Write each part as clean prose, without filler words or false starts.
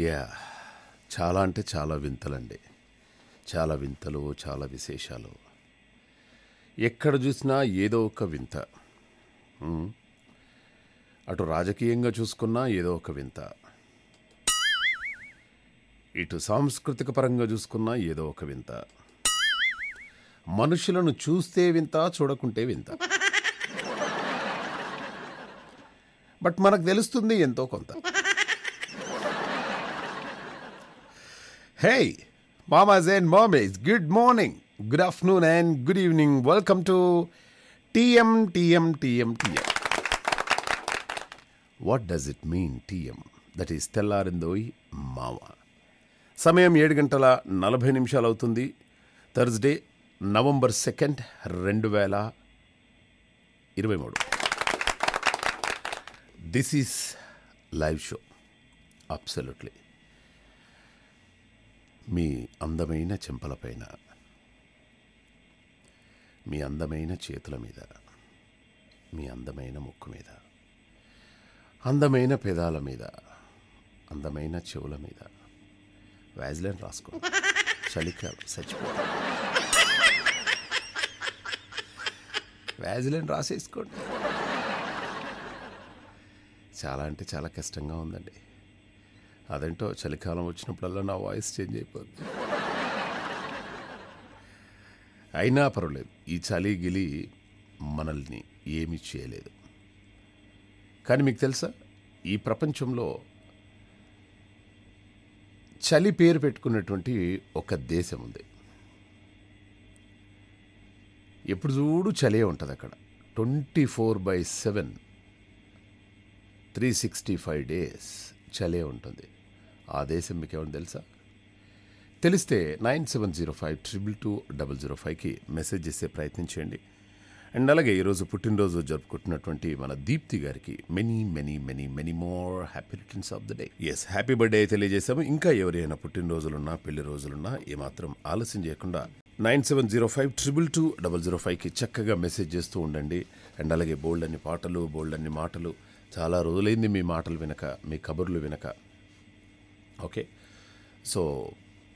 Yeah చాలా అంటే చాలా వింతలండి, చాలా వింతలు, చాలా విశేషాలు. ఎక్కడ చూసినా ఏదో ఒక వింత. అటు రాజకీయంగా చూసుకున్నా ఏదో ఒక వింత, ఇటు సాంస్కృతిక పరంగా చూసుకున్నా ఏదో ఒక వింత. మనుషులను చూస్తే వింత, చూడకుంటే వింత. బట్ మనకు తెలుస్తుంది ఎంతో కొంత. Hey, mamas and mommies, good morning, good afternoon and good evening. Welcome to TM. What does it mean, TM? That is Thellarindoi Mama. సమయం 7:40 అవుతుంది. Thursday November 2nd, 2023. This is live show. Absolutely. మీ అందమైన చెంపల పైన, మీ అందమైన చేతుల మీద, మీ అందమైన ముక్కు మీద, అందమైన పెదాల మీద, అందమైన చెవుల మీద వ్యాజ్లైన్ రాసుకో. చలికాలం చచ్చిపో, వ్యాజ్లైన్ రాసేసుకోండి. చాలా అంటే చాలా కష్టంగా ఉందండి. అదేంటో చలికాలం వచ్చినప్పుడల్లా నా వాయిస్ చేంజ్ అయిపోద్ది. అయినా పర్వాలేదు, ఈ చలి గిలి మనల్ని ఏమీ చేయలేదు. కానీ మీకు తెలుసా, ఈ ప్రపంచంలో చలి పేరు పెట్టుకున్నటువంటి ఒక దేశం ఉంది. ఎప్పుడు చూడు చలే ఉంటుంది అక్కడ. 24/7 365 days చలే ఉంటుంది. ఆ దేశం మీకు ఏమని తెలుసా? తెలిస్తే 9705222005కి మెసేజ్ చేసే ప్రయత్నం చేయండి. అండ్ అలాగే ఈరోజు పుట్టినరోజు జరుపుకుంటున్నటువంటి మన దీప్తి గారికి many many many many more happy returns of the day. Yes, happy birthday తెలియజేశాము. ఇంకా ఎవరైనా పుట్టినరోజులున్నా, పెళ్లి రోజులున్నా ఏమాత్రం ఆలస్యం చేయకుండా 9705222005కి చక్కగా మెసేజ్ చేస్తూ ఉండండి. అండ్ అలాగే బోల్డ్ అన్ని పాటలు, బోల్డ్ అన్ని మాటలు. చాలా రోజులైంది మీ మాటలు వినక, మీ కబుర్లు వినక. ఓకే, సో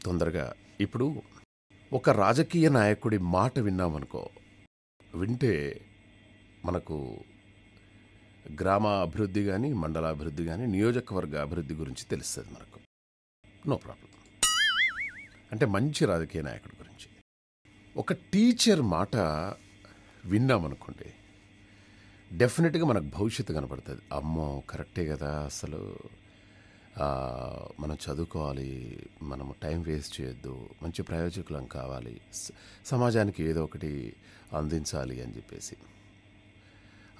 తొందరగా ఇప్పుడు ఒక రాజకీయ నాయకుడి మాట విన్నామనుకో, వింటే మనకు గ్రామ అభివృద్ధి కానీ, మండలాభివృద్ధి కానీ, నియోజకవర్గ అభివృద్ధి గురించి తెలుస్తుంది మనకు. No problem. అంటే మంచి రాజకీయ నాయకుడి గురించి. ఒక టీచర్ మాట విన్నామనుకోండి, డెఫినెట్గా మనకు భవిష్యత్తు కనపడుతుంది. అమ్మో కరెక్టే కదా, అసలు మనం చదువుకోవాలి, మనము టైం వేస్ట్ చేయొద్దు, మంచి ప్రయోజకులం కావాలి, సమాజానికి ఏదో ఒకటి అందించాలి అని చెప్పేసి.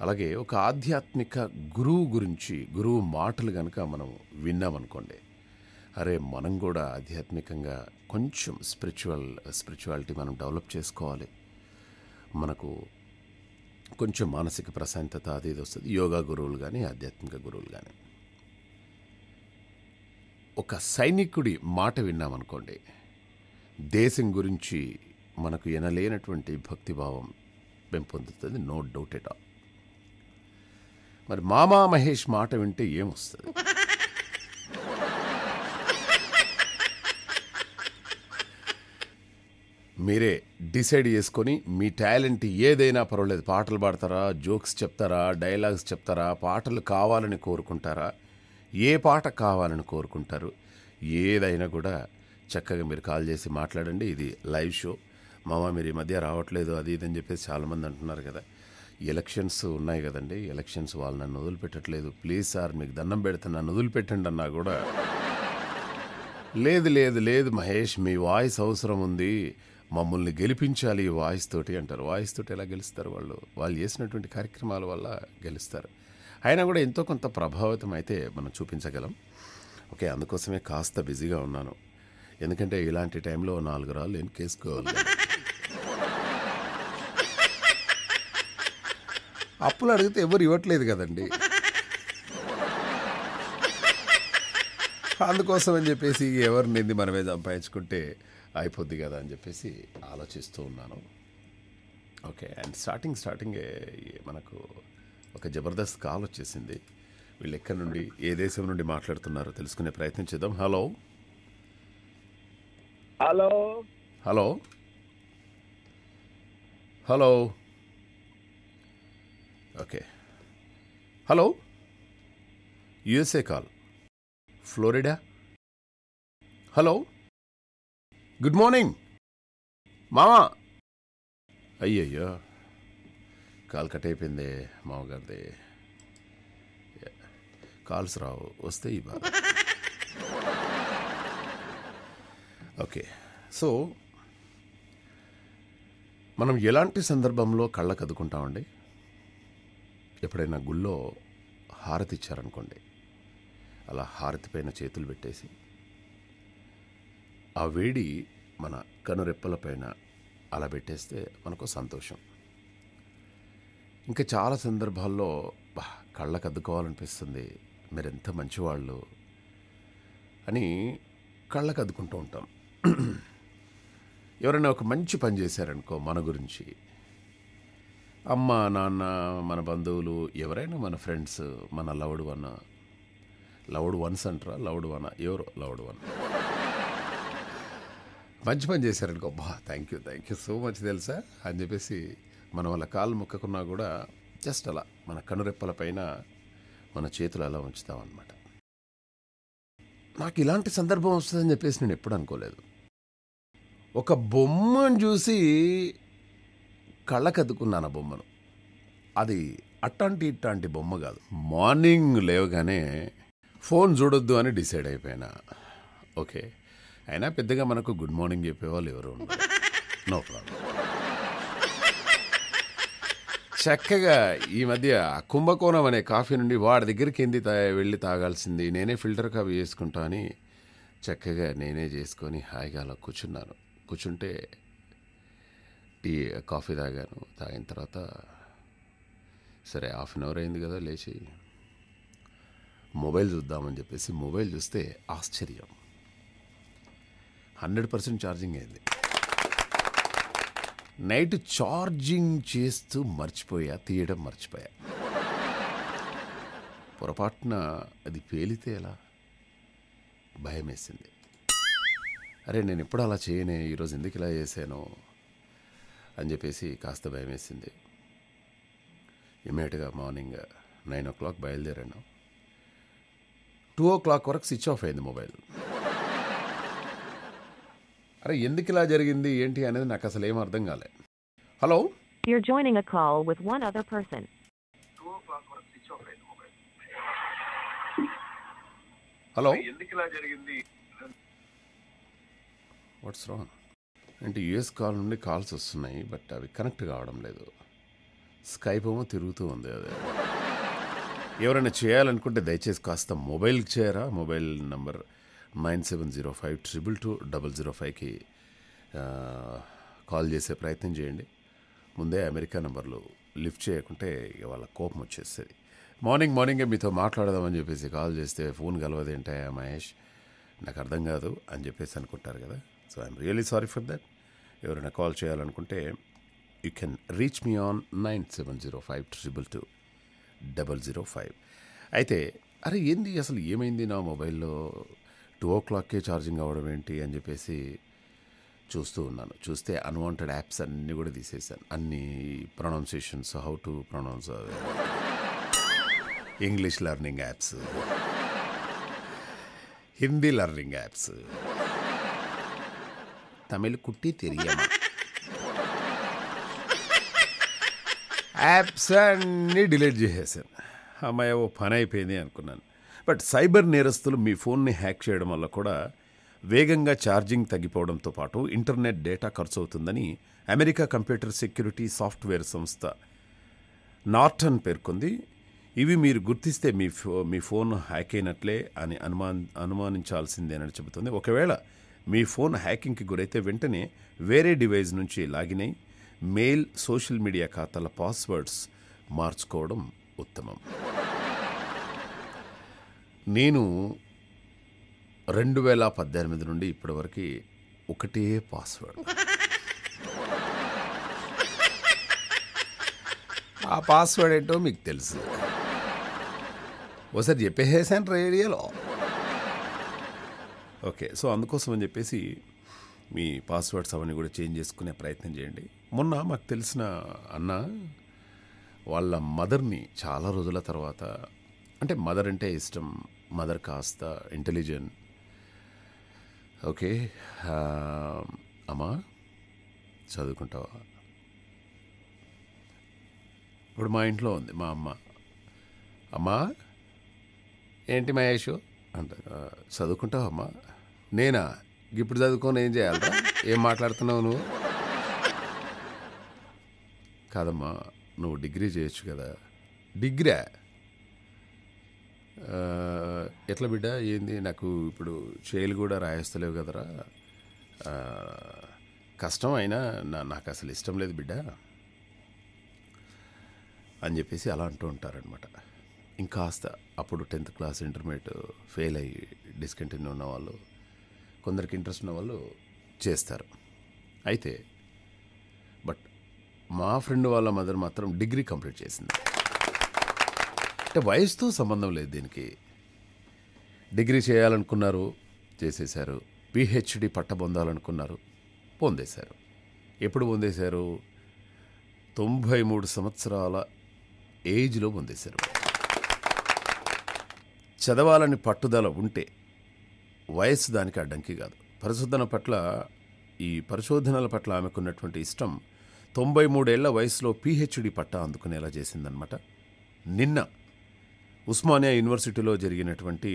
అలాగే ఒక ఆధ్యాత్మిక గురువు గురించి, గురువు మాటలు కనుక మనం విన్నామనుకోండి, అరే మనం కూడా ఆధ్యాత్మికంగా కొంచెం స్పిరిచువాలిటీ మనం డెవలప్ చేసుకోవాలి, మనకు కొంచెం మానసిక ప్రశాంతత అది ఇది వస్తుంది. యోగా గురువులు కానీ, ఆధ్యాత్మిక గురువులు కానీ. ఒక సైనికుడి మాట విన్నామనుకోండి, దేశం గురించి మనకు ఎనలేనటువంటి భక్తిభావం పెంపొందుతుంది. No doubt at all. మరి మామామహేష్ మాట వింటే ఏమొస్తుంది? మీరే డిసైడ్ చేసుకొని, మీ టాలెంట్ ఏదైనా పర్వాలేదు. పాటలు పాడతారా, జోక్స్ చెప్తారా, డైలాగ్స్ చెప్తారా, పాటలు కావాలని కోరుకుంటారా, ఏ పాట కావాలని కోరుకుంటారు, ఏదైనా కూడా చక్కగా మీరు కాల్ చేసి మాట్లాడండి. ఇది లైవ్ షో. మామ మీరు ఈ మధ్య రావట్లేదు అది ఇది అని చెప్పేసి చాలామంది అంటున్నారు కదా. ఎలక్షన్స్ ఉన్నాయి కదండి, ఎలక్షన్స్ వాళ్ళు నన్ను వదిలిపెట్టట్లేదు, ప్లీజ్ సార్ మీకు దండం పెడతాను నన్ను వదిలిపెట్టండి అన్నా కూడా, లేదు లేదు లేదు మహేష్ మీ వాయిస్ అవసరం ఉంది, మమ్మల్ని గెలిపించాలి ఈ వాయిస్ తోటి అంటారు. వాయిస్ తోటి ఎలా గెలుస్తారు? వాళ్ళు చేసినటువంటి కార్యక్రమాల వల్ల గెలుస్తారు. అయినా కూడా ఎంతో కొంత ప్రభావితం అయితే మనం చూపించగలం. ఓకే, అందుకోసమే కాస్త బిజీగా ఉన్నాను. ఎందుకంటే ఇలాంటి టైంలో 4 రాళ్ళు నేను కేసుకోవాలి, అప్పులు అడిగితే ఎవరు ఇవ్వట్లేదు కదండి. అందుకోసం అని చెప్పేసి ఎవరినింది మనమే సంపాదించుకుంటే అయిపోద్ది కదా అని చెప్పేసి ఆలోచిస్తూ ఉన్నాను. ఓకే, అండ్ స్టార్టింగే మనకు ఒక జబర్దస్త్ కాల్ వచ్చేసింది. వీళ్ళు ఎక్కడి నుండి ఏ దేశం నుండి మాట్లాడుతున్నారో తెలుసుకునే ప్రయత్నం చేద్దాం. Hello hello hello hello okay hello USA call Florida. Hello good morning మామా. అయ్యయ్యో కాల్ కట్ అయిపోయింది మామగారిది. కాల్స్ రావు వస్తే ఈ బాబు. ఓకే సో మనం ఎలాంటి సందర్భంలో కళ్ళకు అద్దుకుంటామండి? ఎప్పుడైనా గుళ్ళో హారతి ఇచ్చారనుకోండి, అలా హారతి పైన చేతులు పెట్టేసి ఆ వేడి మన కనురెప్పల పైన అలా పెట్టేస్తే మనకు సంతోషం. ఇంకా చాలా సందర్భాల్లో కళ్ళకు అద్దుకోవాలనిపిస్తుంది, మీరెంత మంచివాళ్ళు అని కళ్ళకు అద్దుకుంటూ ఉంటాం. ఎవరైనా ఒక మంచి పని చేశారనుకో మన గురించి, అమ్మ నాన్న మన బంధువులు ఎవరైనా మన ఫ్రెండ్స్ మన లవ్డ్ వన్ మంచి పని చేశారనుకో, అబ్బా థ్యాంక్ యూ సో మచ్ తెలుసా అని చెప్పేసి మనం వాళ్ళ కాలు మొక్కకున్నా కూడా జస్ట్ అలా మన కనురెప్పల పైన మన చేతులు అలా ఉంచుతామన్నమాట. నాకు ఇలాంటి సందర్భం వస్తుందని చెప్పేసి నేను ఎప్పుడు అనుకోలేదు. ఒక బొమ్మను చూసి కళ్ళకద్దుకున్నాను. ఆ బొమ్మను, అది అట్లాంటి బొమ్మ కాదు. మార్నింగ్ లేవగానే ఫోన్ చూడొద్దు అని డిసైడ్ అయిపోయినా. ఓకే, అయినా పెద్దగా మనకు గుడ్ మార్నింగ్ చెప్పేవాళ్ళు ఎవరు ఉండరు. No problem. చక్కగా ఈ మధ్య కుంభకోణం అనే కాఫీ నుండి వాడి దగ్గరికి వెళ్ళి తాగాల్సింది నేనే ఫిల్టర్ కాఫీ చేసుకుంటా అని చక్కగా నేనే చేసుకొని హాయిగా అలా కూర్చుంటే టీ కాఫీ తాగిన తర్వాత సరే 1/2 అవర్ అయింది కదా, లేచి మొబైల్ చూద్దామని చెప్పేసి మొబైల్ చూస్తే ఆశ్చర్యం, 100% ఛార్జింగ్ అయింది. నైట్ ఛార్జింగ్ చేస్తూ తీయడం మర్చిపోయా. పొరపాటున అది పేలితే ఎలా, భయం వేసింది. అరే నేను ఎప్పుడు అలా చేయనే, ఈరోజు ఎందుకు ఇలా చేశాను అని చెప్పేసి కాస్త భయం వేసింది. ఇమ్మీడియట్గా మార్నింగ్ 9 o'clock బయలుదేరాను. 2 o'clock వరకు స్విచ్ ఆఫ్ అయింది మొబైల్. అరే ఎందుకు ఇలా జరిగింది ఏంటి అనేది నాకు అసలు ఏం అర్థం కాలే. Hello your joining a call with one other person. 2 o'clock వరకు స్విచ్ ఆఫ్ అయింది మొబైల్. హలో ఎందుకు ఇలా జరిగింది, వాట్స్ రాంగ్ అంటే యూఎస్ కాల్ నుండి కాల్స్ వస్తున్నాయి, బట్ అవి కనెక్ట్ కావడం లేదు. స్కైప్ ఏమో తిరుగుతూ ఉంది. అదే ఎవరైనా చేయాలనుకుంటే దయచేసి కాస్త మొబైల్కి చేయరా. మొబైల్ నెంబర్ 9705222005కి కాల్ చేసే ప్రయత్నం చేయండి. ముందే అమెరికా నెంబర్లు లిఫ్ట్ చేయకుంటే వాళ్ళ కోపం వచ్చేస్తుంది. మార్నింగే మీతో మాట్లాడదామని చెప్పేసి కాల్ చేస్తే ఫోన్ కలవదేంటాయా మహేష్, నాకు అర్థం కాదు అని చెప్పేసి అనుకుంటారు కదా. So I'm really sorry for that. ఎవరైనా కాల్ చేయాలనుకుంటే you can reach me on 9705222005. అయితే అరే ఏంది అసలు ఏమైంది నా మొబైల్లో 2 o'clockకే ఛార్జింగ్ అవ్వడం ఏంటి అని చెప్పేసి చూస్తూ ఉన్నాను. చూస్తే అన్వాంటెడ్ యాప్స్ అన్నీ కూడా తీసేసాను. అన్ని pronunciations, how to pronounce, English learning apps, Hindi learning apps, Tamil కుట్టి తిరిగాను యాప్స్ అన్నీ డిలీట్ చేసేసాను. అమ్మాయి ఓ పని అయిపోయింది అనుకున్నాను. బట్ సైబర్ నేరస్తులు మీ ఫోన్ని హ్యాక్ చేయడం వల్ల కూడా వేగంగా ఛార్జింగ్ తగ్గిపోవడంతో పాటు ఇంటర్నెట్ డేటా ఖర్చు అవుతుందని అమెరికా కంప్యూటర్ సెక్యూరిటీ సాఫ్ట్వేర్ సంస్థ నార్టన్ పేర్కొంది. ఇవి మీరు గుర్తిస్తే మీ ఫోన్ హ్యాక్ అయినట్లే అని అనుమానించాల్సిందేనని చెబుతుంది. ఒకవేళ మీ ఫోన్ హ్యాకింగ్కి గురైతే వెంటనే వేరే డివైస్ నుంచి లాగిన్ అయి మెయిల్, సోషల్ మీడియా ఖాతాల పాస్వర్డ్స్ మార్చుకోవడం ఉత్తమం. నేను 2018 నుండి ఇప్పటివరకు ఒకటే పాస్వర్డ్. ఆ పాస్వర్డ్ ఏంటో మీకు తెలుసు. Was that Yepehesan radial? Okay, so అందుకోసం అని చెప్పేసి మీ పాస్వర్డ్స్ అవన్నీ కూడా చేంజ్ చేసుకునే ప్రయత్నం చేయండి. మొన్న మాకు తెలిసిన అన్న వాళ్ళ మదర్ని చాలా రోజుల తర్వాత, అంటే మదర్ అంటే ఇష్టం, మదర్ కాస్త ఇంటెలిజెంట్, ఓకే అమ్మా చదువుకుంటావా, ఇప్పుడు మా ఇంట్లో ఉంది మా అమ్మ, అమ్మా ఏంటి మహేష్ అంట, చదువుకుంటావమ్మా, నేనా ఇప్పుడు చదువుకొని ఏం చేయాలరా, ఏం మాట్లాడుతున్నావు నువ్వు, కాదమ్మా నువ్వు డిగ్రీ చేయొచ్చు కదా, డిగ్రీ ఎట్లా బిడ్డ, ఏంది నాకు ఇప్పుడు చేయలు కూడా రాయేస్తలేవు కదరా, కష్టం అయినా నాకు అసలు ఇష్టం లేదు బిడ్డ అని చెప్పేసి అలా అంటూ ఉంటారనమాట. ఇంకాస్త అప్పుడు 10th క్లాస్ ఇంటర్మీడియట్ ఫెయిల్ అయ్యి డిస్కంటిన్యూ ఉన్నవాళ్ళు, కొందరికి ఇంట్రెస్ట్ ఉన్న వాళ్ళు చేస్తారు. అయితే బట్ మా ఫ్రెండ్ వాళ్ళ మదర్ మాత్రం డిగ్రీ కంప్లీట్ చేసింది. అంటే వయసుతో సంబంధం లేదు దీనికి, డిగ్రీ చేయాలనుకున్నారు చేసేశారు, పిహెచ్డి పట్ట పొందాలనుకున్నారు పొందేశారు. ఎప్పుడు పొందేశారు? 93 సంవత్సరాల ఏజ్లో పొందేశారు. చదవాలని పట్టుదల ఉంటే వయస్సు దానికి అడ్డంకి కాదు. పరిశోధనల పట్ల ఆమెకున్నటువంటి ఇష్టం 93 ఏళ్ల వయసులో పిహెచ్డి పట్టా అందుకునేలా చేసిందనమాట. నిన్న ఉస్మానియా యూనివర్సిటీలో జరిగినటువంటి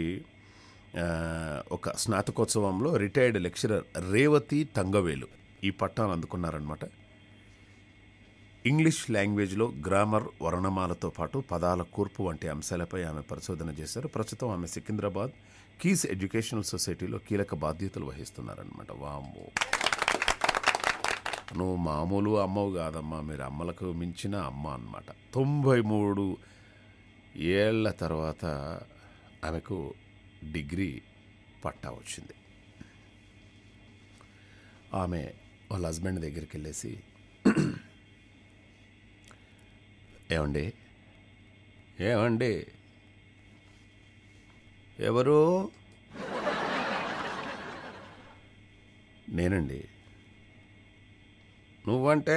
ఒక స్నాతకోత్సవంలో రిటైర్డ్ లెక్చరర్ రేవతి తంగవేలు ఈ పట్టాను అందుకున్నారనమాట. ఇంగ్లీష్ లాంగ్వేజ్లో గ్రామర్, వర్ణమాలతో పాటు పదాల కూర్పు వంటి అంశాలపై ఆమె పరిశోధన చేశారు. ప్రస్తుతం ఆమె సికింద్రాబాద్ కీస్ ఎడ్యుకేషనల్ సొసైటీలో కీలక బాధ్యతలు వహిస్తున్నారనమాట. వామ్మో, నువ్వు మామూలు అమ్మవు కాదమ్మా, మీరు అమ్మలకు మించిన అమ్మ అనమాట. 93 ఏళ్ల తర్వాత ఆమెకు డిగ్రీ పట్టా వచ్చింది. ఆమె వాళ్ళ హస్బెండ్ దగ్గరికి వెళ్ళేసి, ఏమండి ఎవరు, నేనండి, నువ్వంటే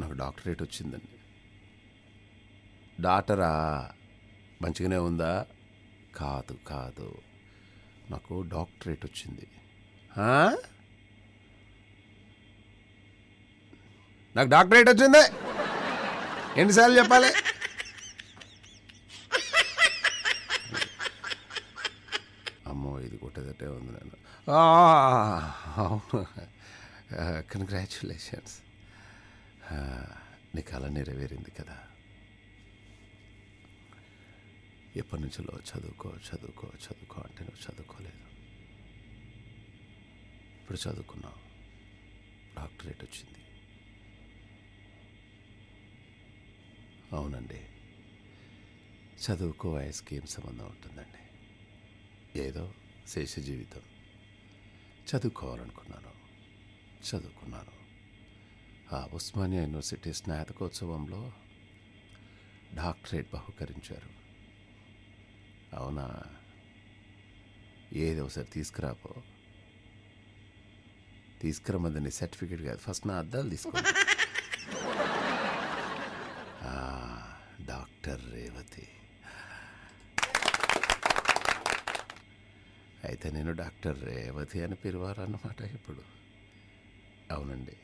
నాకు డాక్టరేట్ వచ్చిందండి, డాక్టరా మంచిగానే ఉందా, కాదు నాకు డాక్టరేట్ వచ్చింది, నాకు డాక్టరేట్ వచ్చింది ఎన్నిసార్లు చెప్పాలి, అమ్మో ఇది కొట్టేదటే ఉంది, నేను అవును కంగ్రాచ్యులేషన్స్, నీ కళ నెరవేరింది కదా, ఎప్పటి నుంచో చదువుకో చదువుకో చదువుకో అంటే నువ్వు చదువుకోలేదు, ఇప్పుడు చదువుకున్నావు, డాక్టరేట్ వచ్చింది, అవునండి చదువుకో వయసుకి ఏం సంబంధం ఉంటుందండి, ఏదో శేష జీవితం, చదువుకోవాలనుకున్నాను చదువుకున్నాను, ఆ ఉస్మానియా యూనివర్సిటీ స్నాతకోత్సవంలో డాక్టరేట్ బహుకరించారు, అవునా, ఏదో ఒకసారి తీసుకురమ్మదని సర్టిఫికేట్ కాదు, ఫస్ట్ నా అద్దాలు తీసుకో, డాక్టర్ రేవతి, అయితే నేను డాక్టర్ రేవతి అని పిలవాలన్నమాట ఇప్పుడు, అవునండి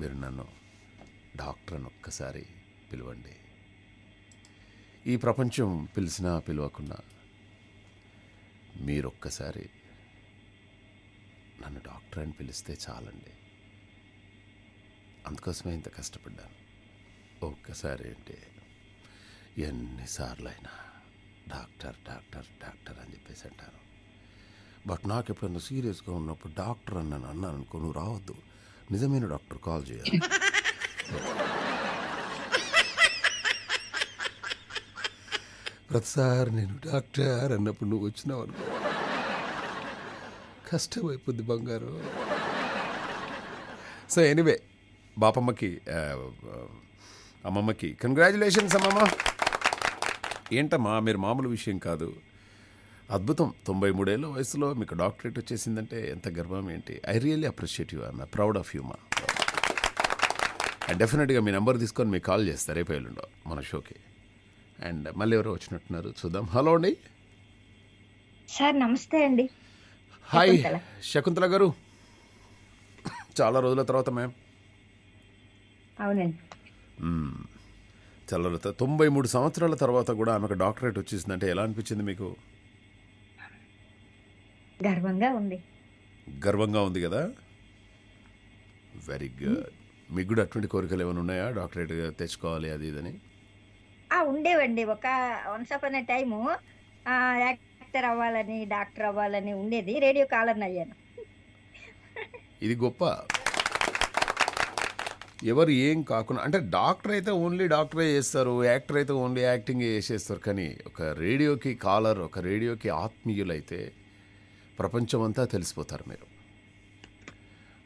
మీరు నన్ను డాక్టర్ అని ఒక్కసారి పిలవండి, ఈ ప్రపంచం పిలిచినా పిలవకున్నా మీరొక్కసారి నన్ను డాక్టర్ అని పిలిస్తే చాలండి, అందుకోసమే ఇంత కష్టపడ్డాను, ఒక్కసారేంటి ఎన్నిసార్లైనా డాక్టర్ డాక్టర్ డాక్టర్ అని చెప్పేసి అంటాను. బట్ నాకు ఎప్పుడన్నా సీరియస్గా ఉన్నప్పుడు డాక్టర్ అని నేను అన్నాను అనుకో, నువ్వు రావద్దు, నిజమైన డాక్టర్ కాల్ చేయాలి. ప్రతిసారి నేను డాక్టర్ అన్నప్పుడు నువ్వు వచ్చినావు అనుకో, కష్టమైపోద్ది బంగారు. సో ఎనీవే, బాపమ్మకి అమ్మమ్మకి కంగ్రాచులేషన్స్ అమ్మమ్మ. ఏంటమ్మా, మీరు మామూలు విషయం కాదు, అద్భుతం. 93 ఏళ్ళ వయసులో మీకు డాక్టరేట్ వచ్చేసిందంటే ఎంత గర్వం. ఏంటి, I really appreciate you, I'm proud of you మా. అండ్ డెఫినెట్గా మీ నెంబర్ తీసుకొని మీకు కాల్ చేస్తారు రేపు ఎల్లుండో మన షోకి. అండ్ మళ్ళీ ఎవరో వచ్చినట్టున్నారు, చూద్దాం. హలో అండి. సార్ నమస్తే అండి. హాయ్ శకుంతల గారు, చాలా రోజుల తర్వాత మ్యామ్. అవునండి, చాలా రోజుల 93 సంవత్సరాల తర్వాత కూడా ఆమెకు డాక్టరేట్ వచ్చేసిందంటే ఎలా అనిపించింది మీకు? గర్వంగా ఉంది. గర్వంగా ఉంది కదా, వెరీ గుడ్. మీకు కూడా అటువంటి కోరికలు ఏమైనా ఉన్నాయా, డాక్టరేట్ తెచ్చుకోవాలి అది ఇదని? ఉండేవండి. ఒక వన్స్ అప్ అనే టైము యాక్టర్ అవ్వాలని డాక్టర్ అవ్వాలని ఉండేది. రేడియో కాలర్ని అయ్యాను. ఇది గొప్ప. ఎవరు ఏం కాకుండా, అంటే డాక్టర్ అయితే ఓన్లీ డాక్టరే చేస్తారు, యాక్టర్ అయితే ఓన్లీ యాక్టింగే చేసేస్తారు. కానీ ఒక రేడియోకి కాలర్, ఒక రేడియోకి ఆత్మీయులైతే ప్రపంచం అంతా తెలిసిపోతారు మీరు.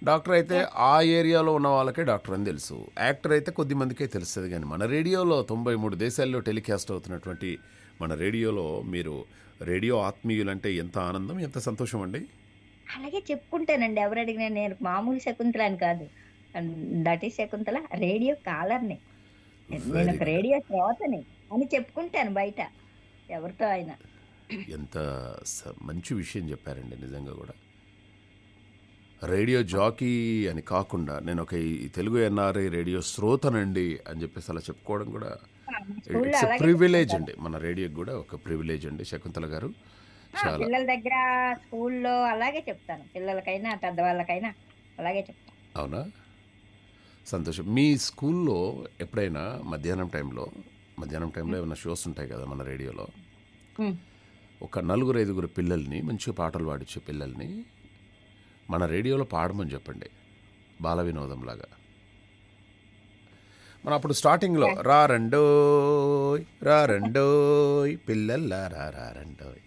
డాక్టర్ అయితే ఆ ఏరియాలో ఉన్న వాళ్ళకే డాక్టర్ అని తెలుసు, యాక్టర్ అయితే కొద్ది మందికే తెలుస్తుంది. కానీ మన రేడియోలో 93 దేశాల్లో టెలికాస్ట్ అవుతున్నటువంటి మన రేడియోలో మీరు రేడియో ఆత్మీయులంటే ఎంత ఆనందం, ఎంత సంతోషం అండి. అలాగే చెప్పుకుంటానండి, ఎవరు అడిగినా నేను మామూలు శకుంతలని కాదు, దట్ ఈస్ శకుంతల రేడియో కాలర్ని, నేను ఒక రేడియో శ్రోతని అని చెప్పుకుంటాను బయట ఎవరితో అయినా. ఎంత మంచి విషయం చెప్పారండి నిజంగా కూడా. రేడియో జాకీ అని కాకుండా నేను ఒక ఈ తెలుగు ఎన్ఆర్ఐ రేడియో శ్రోతనండి అని చెప్పేసి అలా చెప్పుకోవడం కూడా ఇట్స్ ప్రివిలేజ్ అండి, మన రేడియోకి కూడా ఒక ప్రివిలేజ్ అండి శకుంతల గారు. పిల్లల దగ్గర స్కూల్లో అలాగే చెప్తాను, పిల్లలకైనా పెద్దవాళ్ళకైనా అలాగే చెప్తాను. అవునా, సంతోషం. మీ స్కూల్లో ఎప్పుడైనా మధ్యాహ్నం టైంలో ఏమైనా షోస్ ఉంటాయి కదా మన రేడియోలో, ఒక 4-5 పిల్లల్ని, మంచిగా పాటలు పాడించే పిల్లల్ని మన రేడియోలో పాడమని చెప్పండి, బాల వినోదం లాగా. మనం అప్పుడు స్టార్టింగ్లో రారండోయ్ రారండోయ్ పిల్లల్లా రారండోయ్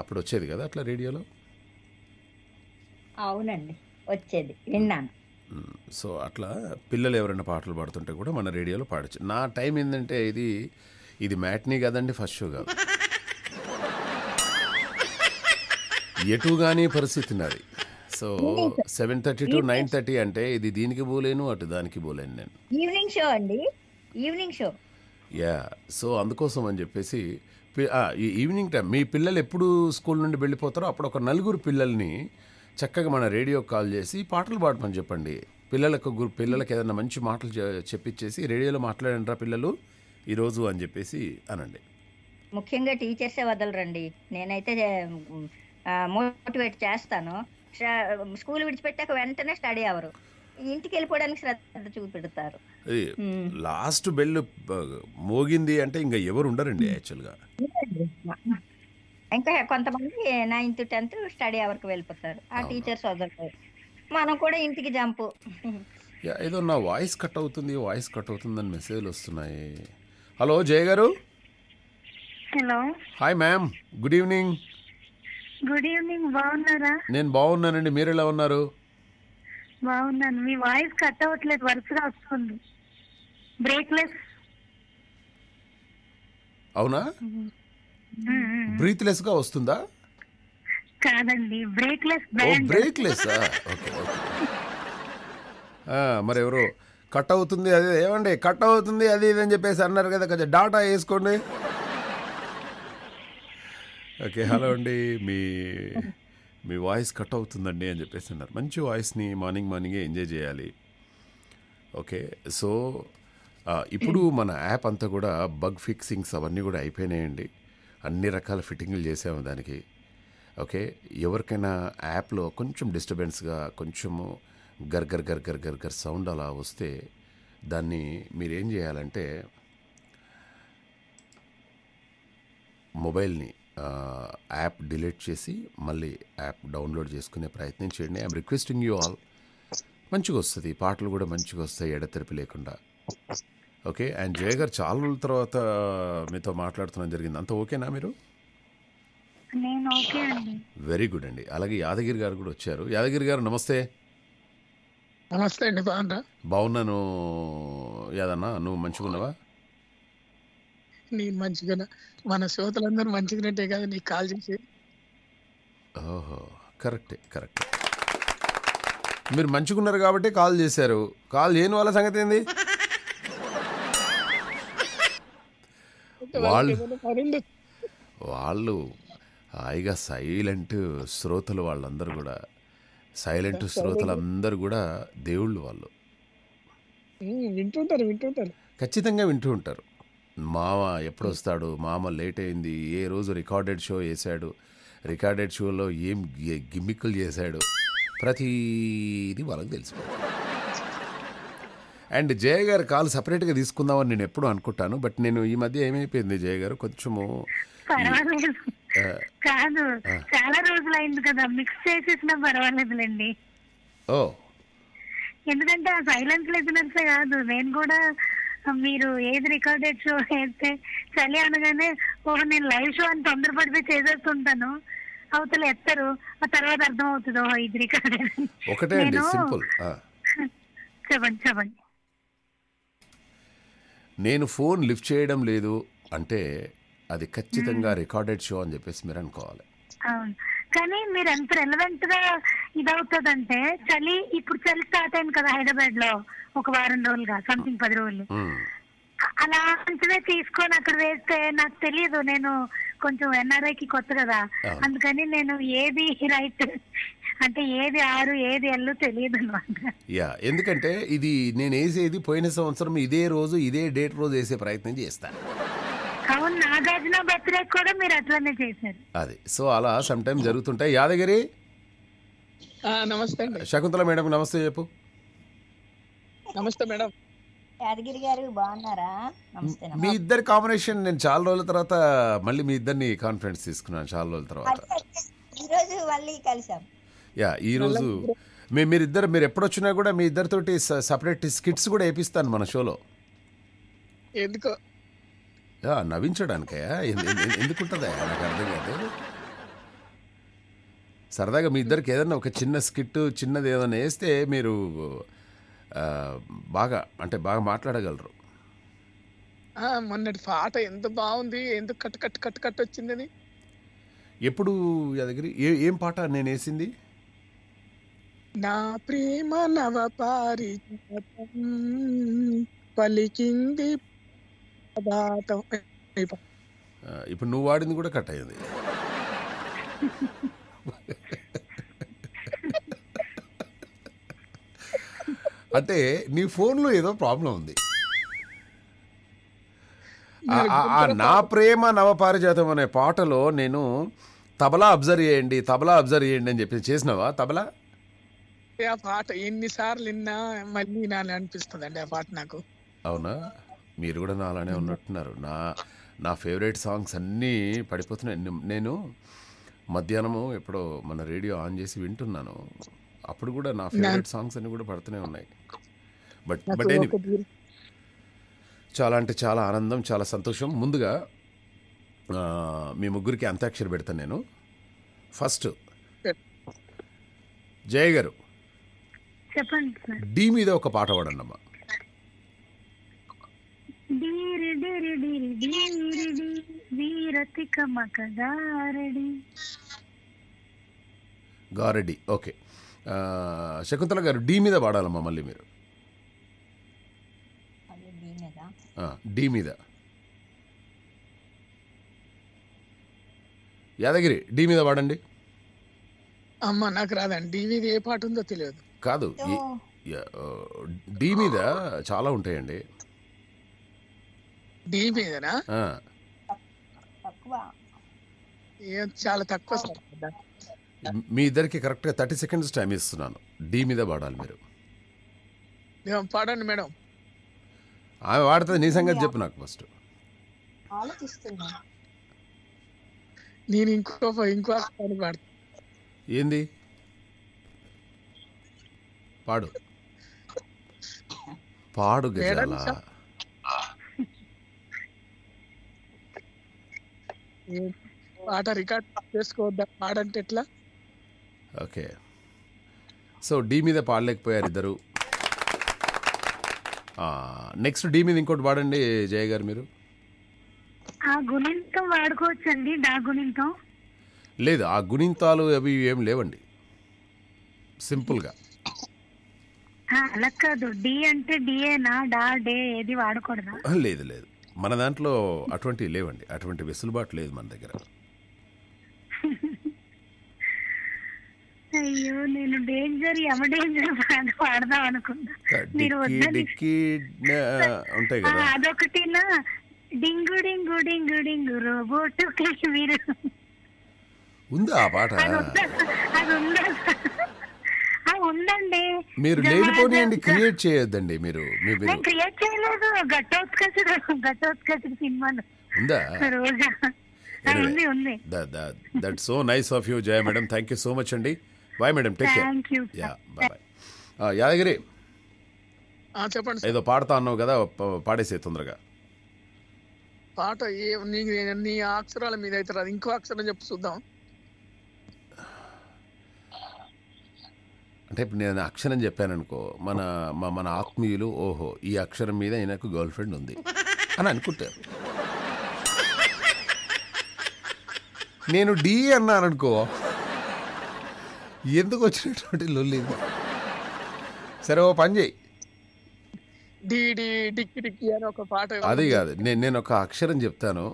అప్పుడు వచ్చేది కదా అట్లా రేడియోలో. అవునండి వచ్చేది, విన్నాను. సో అట్లా పిల్లలు ఎవరైనా పాటలు పాడుతుంటే కూడా మన రేడియోలో పాడచ్చు. నా టైం ఏంటంటే ఇది మ్యాట్నీ కాదండి, ఫస్ట్ షో కాదు, ఎటుగానే పరిస్థితి నాది. సో 7:30 to 9:30 అంటే ఇది దీనికి పోలేను, అటు దానికి పోలేను, నేను ఈవినింగ్ షో అండి, ఈవినింగ్ షో. యా, సో అందుకోసం అని చెప్పేసి ఈ ఈవినింగ్ టైం మీ పిల్లలు ఎప్పుడు స్కూల్ నుండి వెళ్ళిపోతారో అప్పుడు ఒక 4 పిల్లల్ని చక్కగా మన రేడియో కాల్ చేసి పాటలు పాడమని చెప్పండి. పిల్లలకు ఏదైనా మంచి మాటలు చెప్పించేసి రేడియోలో మాట్లాడండిరా పిల్లలు ఈరోజు అని చెప్పేసి అనండి. ముఖ్యంగా టీచర్సే వదలరండి, నేనైతే మోటివేట్ చేస్తాను. స్కూల్ విడిచిపెట్టాక వెంటనే స్టడీ అవరు, ఇంటికి వెళ్ళిపోవడానికి శ్రద్ధ చూపెడతారు. లాస్ట్ బెల్ మోగింది అంటే ఇంకా ఎవరు ఉండరండి యాక్చువల్గా. ఇంకా కొంతమంది 9th, 10th స్టడీ అవర్కి వెళ్ళిపోతారు, ఆ టీచర్స్ వదలరు, మనం కూడా ఇంటికి జంపు. ఏదో నా వాయిస్ కట్ అవుతుంది అని మెసేజ్లు వస్తున్నాయి. హలో జయ గారు. Hello, hi ma'am, good evening. Good evening, బాగున్నారా? నేను బాగున్నానండి, మీరు ఎలా ఉన్నారు? బాగున్నాను. మీ వాయిస్ కట్ అవ్వట్లేదు, వరుసగా వస్తుంది బ్రేక్లెస్. అవునా, బ్రీత్లెస్ గా వస్తుందా? కాదండి, బ్రేక్లెస్. మరి ఎవరు కట్ అవుతుంది అది ఏమండి, కట్ అవుతుంది అది ఇదని చెప్పేసి అన్నారు కదా, కొంచెం డాటా వేసుకోండి. ఓకే, హలో అండి, మీ వాయిస్ కట్ అవుతుందండి అని చెప్పేసి అన్నారు. మంచి వాయిస్ని మార్నింగే ఎంజాయ్ చేయాలి. ఓకే, సో ఇప్పుడు మన యాప్ అంతా కూడా బగ్ ఫిక్సింగ్స్ అవన్నీ కూడా అయిపోయినాయండి, అన్ని రకాల ఫిట్టింగ్లు చేసాము దానికి. ఓకే, ఎవరికైనా యాప్లో కొంచెం డిస్టర్బెన్స్గా కొంచెము గర్ గర్ గర్ గర్ గర్ గర్ సౌండ్ అలా వస్తే దాన్ని మీరేం చేయాలంటే మొబైల్ని యాప్ డిలీట్ చేసి మళ్ళీ యాప్ డౌన్లోడ్ చేసుకునే ప్రయత్నం చేయండి. I'm requesting you all. మంచిగా వస్తుంది, పాటలు కూడా మంచిగా వస్తాయి ఎడతెరిపి లేకుండా. ఓకే. అండ్ జయ గారు చాలా రోజుల తర్వాత మీతో మాట్లాడుతున్నాం జరిగింది, అంత ఓకేనా మీరు? వెరీ గుడ్ అండి. అలాగే యాదగిరి గారు కూడా వచ్చారు. యాదగిరి గారు నమస్తే. నమస్తే అండి. బాగున్నాను యాదన్నా, నువ్వు మంచిగా ఉన్నావా? నేను మంచిగా, మన శ్రోతలందరూ మంచిగానే కదా నీకు కాల్ చేసి. ఓహో, కరెక్టే కరెక్టే, మీరు మంచిగున్నారు కాబట్టి కాల్ చేశారు. కాల్ చేయని వాళ్ళ సంగతి ఏంది? వాళ్ళు హాయిగా సైలెంట్ శ్రోతలు, వాళ్ళందరూ కూడా సైలెంట్ శ్రోతలందరూ కూడా దేవుళ్ళు. వాళ్ళు వింటుంటారు, ఖచ్చితంగా వింటూ ఉంటారు. మామ ఎప్పుడు వస్తాడు, మామ లేట్ అయింది, ఏ రోజు రికార్డెడ్ షో వేసాడు, రికార్డెడ్ షోలో ఏం గిమ్మిక్కులు చేశాడు, ప్రతిదీ వాళ్ళకి తెలిసిపోతుంది. అండ్ జయ గారు కాల్ సపరేట్గా తీసుకుందామని నేను ఎప్పుడు అనుకుంటాను, బట్ నేను ఈ మధ్య ఏమైపోయింది జయ గారు కొంచెము కాదు, చాలా రోజులైంది కదా, మిక్స్ చేసేసినా పర్వాలేదులేండి. ఓ ఎందుకంటే ఆ సైలెంట్ లిజనర్సే కాదు, నేను కూడా మీరు ఏది రికార్డెడ్ షో వేస్తే చలి అనగానే ఓహో నేను లైవ్ షో అని తొందరపడిపోయి చేసేస్తుంటాను, అవతల ఎత్తారు, ఆ తర్వాత అర్థం అవుతుంది ఓహో ఇది రికార్డెడ్. చెప్పండి చెప్పండి. నేను ఫోన్ లిఫ్ట్ చేయడం లేదు అంటే అది ఖచ్చితంగా రికార్డెడ్ షో అని చెప్పేసి మీరు అనుకోవాలి. అవును, కానీ మీరు ఎంత రెలవెంట్ గా ఇదవుతుందంటే చలి, ఇప్పుడు చలి స్టార్ట్ అయింది కదా హైదరాబాద్ లో ఒక వారం రోజులుగా, సంథింగ్ 10 రోజులు, అలా అంతవే తీసుకొని అక్కడ వేస్తే నాకు తెలియదు, నేను కొంచెం ఎన్ఆర్ఐకి కొత్త కదా, అందుకని నేను ఏది రైట్ అంటే ఏది ఆరు ఏది ఎల్లు తెలియదు అనమాట. యా, ఎందుకంటే ఇది నేను వేసేది పోయిన సంవత్సరం ఇదే రోజు ఇదే డేట్ రోజు వేసే ప్రయత్నం చేస్తాను. అవును, నాగార్జున బర్త్డే కూడా మీరు అట్లానే చేశారు. అది సో అలా సమ్ టైమ్ జరుగుతుంటాయి. యాదగిరి నమస్తే. శకుంతల మేడం నమస్తే చెప్పు. నమస్తే మేడం. యాదగిరి గారు బాగున్నారా? నమస్తే. మీ ఇద్దరు కాంబినేషన్ నేను చాలా రోజుల తర్వాత మళ్ళీ మీ ఇద్దరిని కాన్ఫరెన్స్ తీసుకున్నాను చాలా రోజుల తర్వాత. ఈ రోజు మళ్ళీ కలిసాం. యా, ఈ రోజు మీరిద్దరు, మీరు ఎప్పుడు వచ్చినా కూడా మీ ఇద్దరితోటి సెపరేట్ స్కిట్స్ కూడా వేపిస్తాను మన షోలో. ఎందుకో? నవ్వించడానికయా? ఎందుకుంటుందా నాకు అర్థం కాదు. సరదాగా మీ ఇద్దరికి ఏదన్నా ఒక చిన్న స్కిట్ చిన్నది ఏదైనా వేస్తే మీరు బాగా అంటే బాగా మాట్లాడగలరు. మొన్నటి పాట ఎంత బాగుంది, ఎందుకు కట్ కట్ కట్ కట్ వచ్చిందని. ఎప్పుడు యాదగిరి? ఏం పాట నేను వేసింది? నా ప్రేమ నవపారిజాతం పలికింది. ఇప్పుడు నువ్వు వాడింది కూడా కట్ అయింది. అంటే నీ ఫోన్లో ఏదో ప్రాబ్లం ఉంది. నా ప్రేమ నవపారిజాతం అనే పాటలో నేను తబలా అబ్జర్వ్ చేయండి, తబలా అబ్జర్వ్ చేయండి అని చెప్పి చేసినావా? తబలా పాట ఎన్నిసార్లు విన్నా మళ్ళీ నానే అనిపిస్తుంది అండి ఆ పాట నాకు. అవునా, మీరు కూడా నా అలానే ఉన్నట్టున్నారు. నా ఫేవరెట్ సాంగ్స్ అన్నీ పడిపోతున్నాయి. నేను మధ్యాహ్నము ఎప్పుడో మన రేడియో ఆన్ చేసి వింటున్నాను, అప్పుడు కూడా నా ఫేవరెట్ సాంగ్స్ అన్ని కూడా పడుతూనే ఉన్నాయి. బట్ చాలా అంటే చాలా ఆనందం, చాలా సంతోషం. ముందుగా మీ ముగ్గురికి అంత్యాక్షరి పెడతాను నేను. ఫస్ట్ జయ గారు డి మీద ఒక పాట పాడండి అమ్మా. గారడి. ఓకే, శకుంతల గారు డి మీద వాడాలమ్మా మళ్ళీ మీరు. డి మీద యాదగిరి డి మీద వాడండి. అమ్మా నాకు రాదండి డి మీద, ఏ పాట ఉందో తెలియదు. కాదు, డి మీద చాలా ఉంటాయండి. డి మీదనా? చాలా తక్కువ. మీ ఇద్దరికి కరెక్ట్గా 30 సెకండ్స్ టైం ఇస్తున్నాను. డి మీద పాడాలి మీరు. పాడండి మేడం. ఆమె వాడుతుంది, నీ సంగతి చెప్పు నాకు ఫస్ట్. ఆలోచిస్తున్నా నేను ఇంకో పాట పాడుతా. ఏంది పాడు పాడు గజాల. పాట రికార్డ్ చేసుకోవద్దా? పాడంటే ఎట్లా? ఓకే, సో డి మీద పాడలేకపోయారు ఇద్దరు. నెక్స్ట్ డి మీద ఇంకోటి పాడండి జయ గారు. మీరు ఆ గుణింతం వాడుకోవచ్చండి, డా గుణింతం. లేదు, ఆ గుణింతాలు అవి ఏం లేవండి, సింపుల్గా. అలా కాదు, డి అంటే డిఏనా, డా డే ఏది వాడకూడదా? లేదు లేదు, మన దాంట్లో అటువంటివి లేవండి, అటువంటి వెసులుబాటు లేదు మన దగ్గర. అయ్యో నేను డేంజర్ యమ డేంజర్ పాడదాం అనుకున్నా, మీరు ఉంటాయి కదా. అదొకటినా డింగు డింగు డింగు డింగు రోబోట్ కాశ్మీర్ ఉందా ఆ పాట? అది ఉందా? ఉందండి. మీరు లేకపోతే క్రియేట్ చేయొద్దండి. మీరు క్రియేట్ చేయలేదు. ఘటోత్కచుడు, ఘటోత్కచుడు సినిమా ఉందా? రోజా ఉంది ఉంది. That's so nice of you Jaya madam, thank you so much అండి. Bye madam, take care. Thank you. Yeah bye. Yadagiri చెప్పండి. ఏదో పాడతా అన్నావు కదా, పాడేసే తొందరగా పాట. నీ అక్షరాల మీద అయితే రాదు, ఇంకో అక్షరం చెప్పు చూద్దాం. అంటే ఇప్పుడు నేను అక్షరం చెప్పాను అనుకో, మన ఆత్మీయులు ఓహో ఈ అక్షరం మీద ఈయనకు గర్ల్ ఫ్రెండ్ ఉంది అని అనుకుంటారు. నేను డి అన్నాను అనుకో, ఎందుకు వచ్చినటువంటి లొల్లి. సరే ఓ పని చేయి, అది కాదు, నేను ఒక అక్షరం చెప్తాను,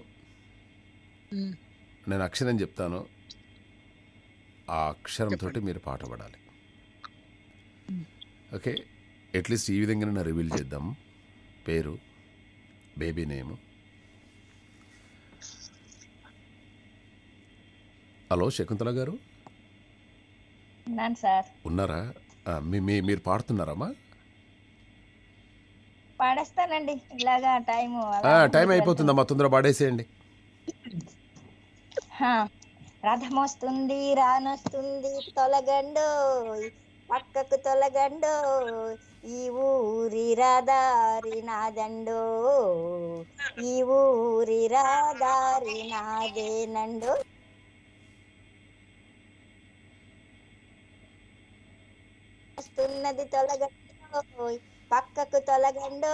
ఆ అక్షరంతో మీరు పాట పాడాలి. ఓకే, అట్లీస్ట్ ఈ విధంగా నేను రివీల్ చేద్దాం. పేరు, బేబీ నేమ్. హలో శకుంతల గారు ఉన్నారా? మీరు పాడుతున్నారమ్మా? పాడేస్తానండి. ఇలాగా టైం అయిపోతుందమ్మా, తొందరగా పాడేసేయండి. రథం వస్తుంది రానొస్తుంది, తొలగండు పక్కకు తొలగండు, ఈ ఊరి రహదారి నాదండు, ఈ ఊరి రహదారి నాదేనండు. వస్తున్నది తొలగండు పక్కకు తొలగండు,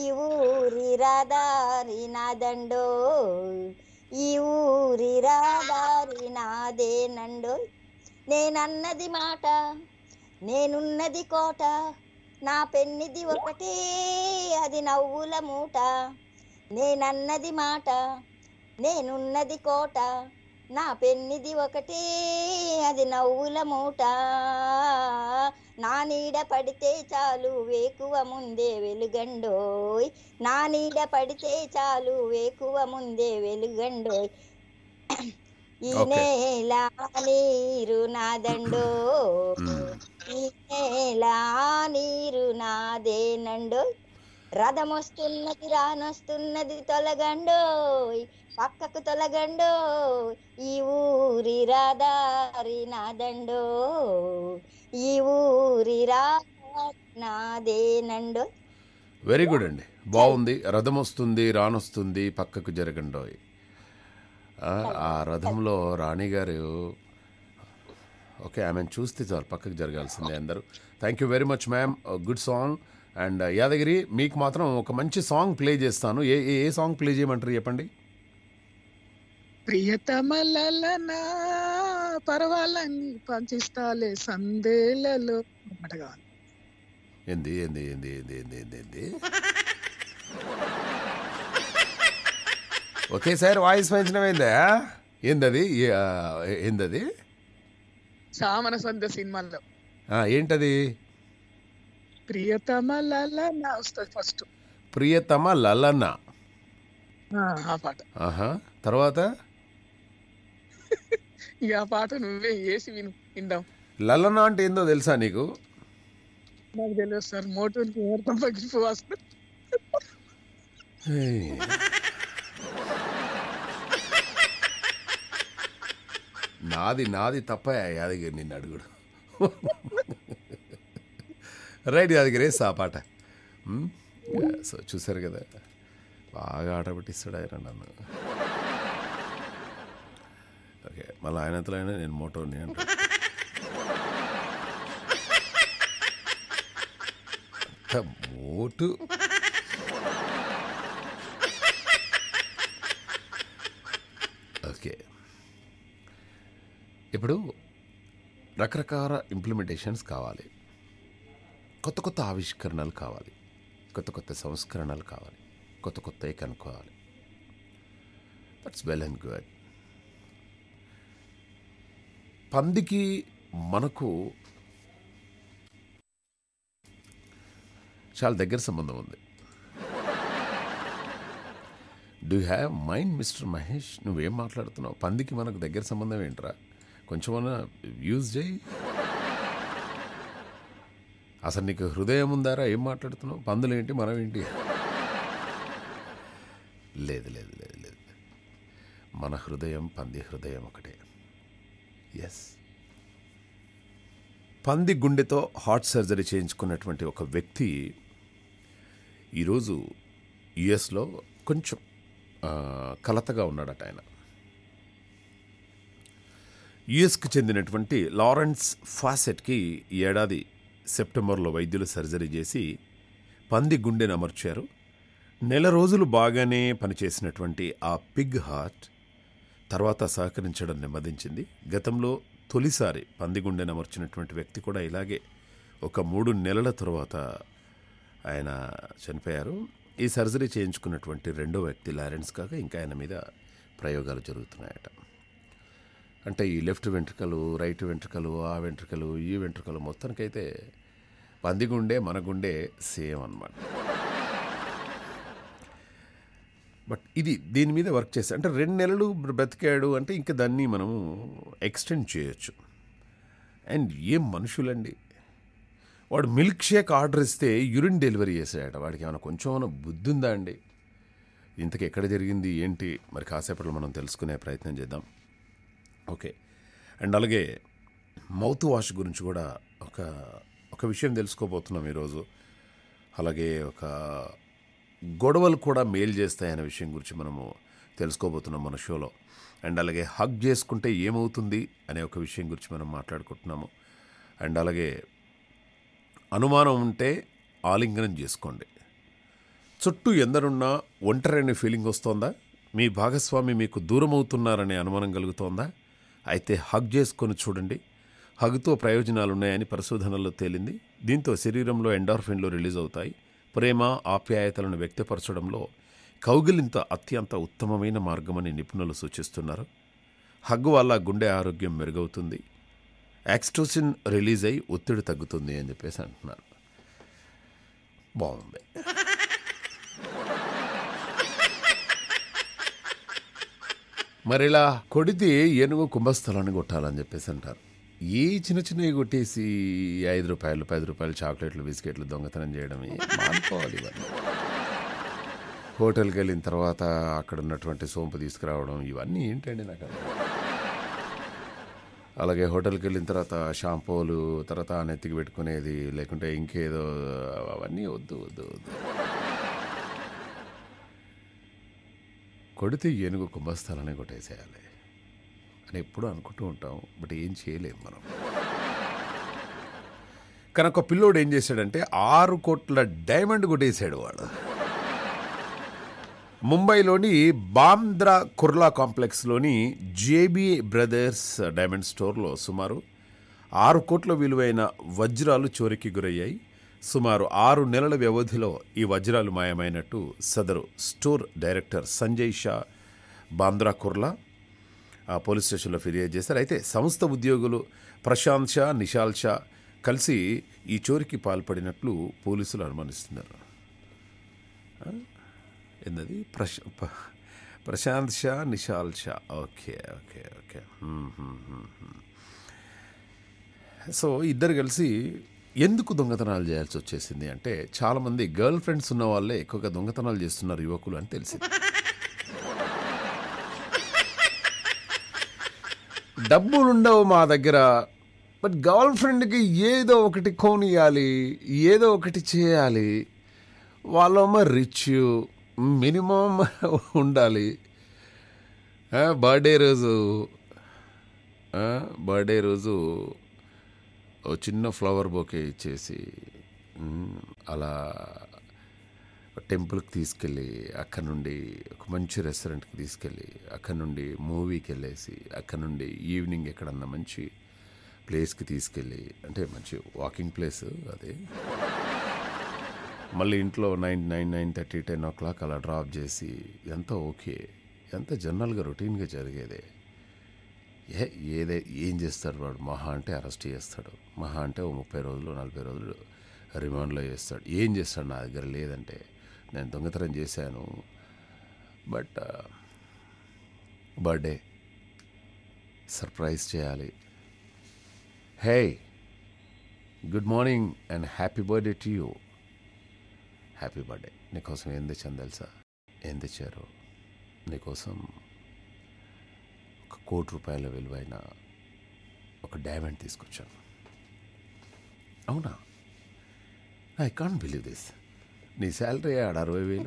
ఈ ఊరి రహదారి నాదండు, ఈ ఊరి రహదారి నాదేనండు. నేనన్నది మాట, నేనున్నది కోట, నా పెన్నిది ఒకటి అది నవ్వుల మూట. నేనన్నది మాట, నేనున్నది కోట, నా పెన్నిది ఒకటి అది నవ్వుల మూట. నా నీడ పడితే చాలు వేకువ ముందే వెలుగండోయ్, నా నీడ పడితే చాలు వేకువ ముందే వెలుగండోయ్. ఈ నేల నీరు నాదండో, ఈ నేల నీరు నాదేనండో. రథం వస్తున్నది రానొస్తున్నది, తొలగండోయ్ పక్కకు తొలగండో, ఈ ఊరి రహదారి నాదండో, ఈ ఊరి రహదారి నాదేనండో. వెరీ గుడ్ అండి, బాగుంది. రథం వస్తుంది రానొస్తుంది, పక్కకు జరగండోయ్. ఆ రథంలో రాణిగారు, ఓకే ఆమెను చూస్తే చాలు పక్కకు జరగాల్సిందే అందరూ. Thank you very much ma'am, good song. And Yadagiri మీకు మాత్రం ఒక మంచి సాంగ్ ప్లే చేస్తాను. ఏ ఏ సాంగ్ ప్లే చేయమంటారు చెప్పండి? ప్రియతమలలనా పర్వాలని పంచిస్తాలే సందేలలో. ఏంది ఏంది ఏంది ఏంది ఏంది ఏంది ఒకేసారి వాయిస్ పెంచడమైందా? ఏందది ఏందది? సామన సంధ్య సినిమాలో ఏంటది? ప్రియతమ లలనా వస్తుంది ఫస్ట్. ప్రియతమ లలనా పాట. తర్వాత ఇక ఆ పాట నువ్వే వేసి విను, విందాం. లలనా అంటే ఏందో తెలుసా నీకు? నాకు తెలియదు సార్, మోటూర్కి ఎవరు తప్ప గిఫ్ట్ వస్తుంది. Hey. Nadi tapaya adike ni nadugudu. Right adike re saapata. So chusaru kada. Baaga aata pettistadu ayira nannu. Okay, mala ayanathulaina nen motor ni anta. Tha motu. Okay. ఇప్పుడు రకరకాల ఇంప్లిమెంటేషన్స్ కావాలి, కొత్త కొత్త ఆవిష్కరణలు కావాలి, కొత్త కొత్త సంస్కరణలు కావాలి, కొత్త కొత్తవి కనుక్కోవాలి. That's well and good. పందికి మనకు చాలా దగ్గర సంబంధం ఉంది. Do you have mind mister Mahesh? నువ్వేం మాట్లాడుతున్నావు? పందికి మనకు దగ్గర సంబంధం ఏంట్రా? కొంచెమన్నా యూజ్ చేయి. అసలు నీకు హృదయం ఉందారా? ఏం మాట్లాడుతున్నావు? పందులేంటి మనం ఏంటి? లేదు లేదు లేదు లేదు, మన హృదయం పంది హృదయం ఒకటే. ఎస్, పంది గుండెతో హార్ట్ సర్జరీ చేయించుకున్నటువంటి ఒక వ్యక్తి ఈరోజు యుఎస్లో కొంచెం కలతగా ఉన్నాడట. ఆయన యుఎస్కి చెందినటువంటి లారెన్స్ ఫాసెట్కి ఈ ఏడాది సెప్టెంబర్లో వైద్యులు సర్జరీ చేసి పంది గుండెను అమర్చారు. నెల రోజులు బాగానే పనిచేసినటువంటి ఆ పిగ్ హార్ట్ తర్వాత సహకరించడం నెమ్మదించింది. గతంలో తొలిసారి పంది గుండెను అమర్చినటువంటి వ్యక్తి కూడా ఇలాగే ఒక 3 నెలల తర్వాత ఆయన చనిపోయారు. ఈ సర్జరీ చేయించుకున్నటువంటి రెండో వ్యక్తి లారెన్స్ కాక ఇంకా ఆయన మీద ప్రయోగాలు జరుగుతున్నాయట. అంటే ఈ లెఫ్ట్ వెంట్రుకలు, రైట్ వెంట్రుకలు, ఆ వెంట్రుకలు, ఈ వెంట్రుకలు, మొత్తానికైతే పంది గుండె మన గుండె సేమ్ అన్నమాట. బట్ ఇది దీని మీద వర్క్ చేస్తే అంటే 2 నెలలు బ్రతికాడు అంటే ఇంకా దాన్ని మనము ఎక్స్టెండ్ చేయొచ్చు. అండ్ ఏం మనుషులండి! వాడు మిల్క్ షేక్ ఆర్డర్ ఇస్తే యూరిన్ డెలివరీ చేశాడట. వాడికి ఏమైనా కొంచెం బుద్ధి ఉందా అండి? ఇంతకు ఎక్కడ జరిగింది ఏంటి మరి కాసేపట్లో మనం తెలుసుకునే ప్రయత్నం చేద్దాం. ఓకే, అండ్ అలాగే మౌత్ వాష్ గురించి కూడా ఒక విషయం తెలుసుకోబోతున్నాం ఈరోజు. అలాగే ఒక గొడవలు కూడా మెయిల్ చేస్తాయనే విషయం గురించి మనము తెలుసుకోబోతున్నాం మన షోలో. అండ్ అలాగే హగ్ చేసుకుంటే ఏమవుతుంది అనే ఒక విషయం గురించి మనం మాట్లాడుకుంటున్నాము. అండ్ అలాగే అనుమానం ఉంటే ఆలింగనం చేసుకోండి. చుట్టూ ఎందరున్నా ఒంటరి అనే ఫీలింగ్ వస్తుందా? మీ భాగస్వామి మీకు దూరమవుతున్నారనే అనుమానం కలుగుతోందా? అయితే హగ్ చేసుకొని చూడండి. హగ్తో ప్రయోజనాలున్నాయని పరిశోధనల్లో తేలింది. దీంతో శరీరంలో ఎండార్ఫిన్లు రిలీజ్ అవుతాయి. ప్రేమ ఆప్యాయతలను వ్యక్తపరచడంలో కౌగిలింత అత్యంత ఉత్తమమైన మార్గమని నిపుణులు సూచిస్తున్నారు. హగ్ వల్ల గుండె ఆరోగ్యం మెరుగవుతుంది, యాక్స్టోసిన్ రిలీజ్ అయి ఒత్తిడి తగ్గుతుంది అని చెప్పేసి అంటున్నారు. బాగుంది. మరి ఇలా కొడితే ఏనుగు కుంభస్థలాన్ని కొట్టాలని చెప్పేసి అంటారు. ఏ చిన్న చిన్నవి కొట్టేసి 5 రూపాయలు 10 రూపాయలు చాక్లెట్లు బిస్కెట్లు దొంగతనం చేయడమే మానుకోవాలి. ఇవన్నీ హోటల్కి వెళ్ళిన తర్వాత అక్కడ ఉన్నటువంటి సోంపు తీసుకురావడం ఇవన్నీ ఏంటండి నాకు? అలాగే హోటల్కి వెళ్ళిన తర్వాత షాంపూలు, తర్వాత నెత్తికి పెట్టుకునేది, లేకుంటే ఇంకేదో, అవన్నీ వద్దు వద్దు వద్దు. కొడితే ఏనుగు కుంభస్థలాన్ని కొట్టేసేయాలి అని ఎప్పుడూ అనుకుంటూ ఉంటాం. బట్ ఏం చేయలేము మనం. కానీ ఒక పిల్లోడు ఏం చేశాడంటే 6 కోట్ల డైమండ్ కొట్టేశాడు వాడు. ముంబైలోని బాంద్రా కుర్లా కాంప్లెక్స్లోని జేబీ బ్రదర్స్ డైమండ్ స్టోర్లో సుమారు 6 కోట్ల విలువైన వజ్రాలు చోరీకి గురయ్యాయి. సుమారు 6 నెలల వ్యవధిలో ఈ వజ్రాలు మాయమైనట్టు సదరు store director Sanjay Shah Bandra Kurla police స్టేషన్లో ఫిర్యాదు చేశారు. అయితే సంస్థ ఉద్యోగులు ప్రశాంత్ షా, నిశాల్ షా కలిసి ఈ చోరీకి పాల్పడినట్లు పోలీసులు అనుమానిస్తున్నారు. ఏంటది? Prashant Shah, Nishal Shah. Okay okay okay. So ఇద్దరు కలిసి ఎందుకు దొంగతనాలు చేయాల్సి వచ్చేసింది అంటే చాలామంది గర్ల్ ఫ్రెండ్స్ ఉన్న వాళ్ళే ఎక్కువగా దొంగతనాలు చేస్తున్నారు యువకులు అని తెలిసింది. డబ్బులుండవు మా దగ్గర, బట్ గర్ల్ ఫ్రెండ్కి ఏదో ఒకటి కొనియాలి, ఏదో ఒకటి చేయాలి, వాళ్ళమ్మ రిచ్, మినిమం ఉండాలి. బర్త్డే రోజు ఓ చిన్న ఫ్లవర్ బొకే ఇచ్చేసి అలా టెంపుల్కి తీసుకెళ్ళి, అక్కడ నుండి ఒక మంచి రెస్టారెంట్కి తీసుకెళ్ళి, అక్కడ నుండి మూవీకి వెళ్ళేసి, అక్కడ నుండి ఈవినింగ్ ఎక్కడన్నా మంచి ప్లేస్కి తీసుకెళ్ళి, అంటే మంచి వాకింగ్ ప్లేస్ అది, మళ్ళీ ఇంట్లో 9, 9:30, 10 o'clock అలా డ్రాప్ చేసి, ఎంత ఓకే, ఎంత జనరల్గా రొటీన్గా జరిగేదే. ఏం చేస్తాడు వాడు, మహా అంటే అరెస్ట్ చేస్తాడు, మహా అంటే ఓ 30 రోజులు 40 రోజులు రిమాండ్లో చేస్తాడు. ఏం చేస్తాడు నా దగ్గర లేదంటే నేను దొంగతనం చేశాను, బట్ బర్త్డే సర్ప్రైజ్ చేయాలి. Hey, good morning and happy birthday to you, happy birthday. నీకోసం ఏం తెచ్చాను తెలుసా? ఏం తెచ్చారు? నీకోసం 1 కోటి రూపాయల విలువైన ఒక డైమండ్ తీసుకొచ్చాను. అవునా? I can't believe this. నీ శాలరీ ఆడ 60,000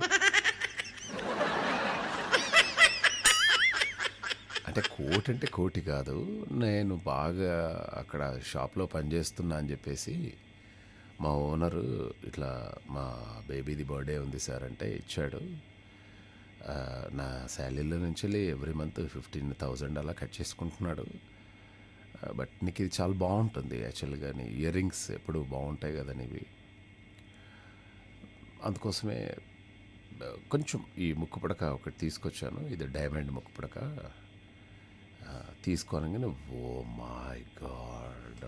అంటే కోటి అంటే కోటి కాదు, నేను బాగా అక్కడ షాప్లో పనిచేస్తున్నా అని చెప్పేసి మా ఓనరు ఇట్లా మా బేబీది బర్త్డే ఉంది సార్ అంటే ఇచ్చాడు. నా శాలరీలో నుంచి ఎవ్రీ మంత్ 15,000 అలా కట్ చేసుకుంటున్నాడు. బట్ నీకు ఇది చాలా బాగుంటుంది యాక్చువల్గా, నీ ఇయర్ రింగ్స్ ఎప్పుడు బాగుంటాయి కదా నీవి, అందుకోసమే కొంచెం ఈ ముక్కుపడక ఒకటి తీసుకొచ్చాను, ఇది డైమండ్ ముక్కుపడక. తీసుకోనగానే oh my god,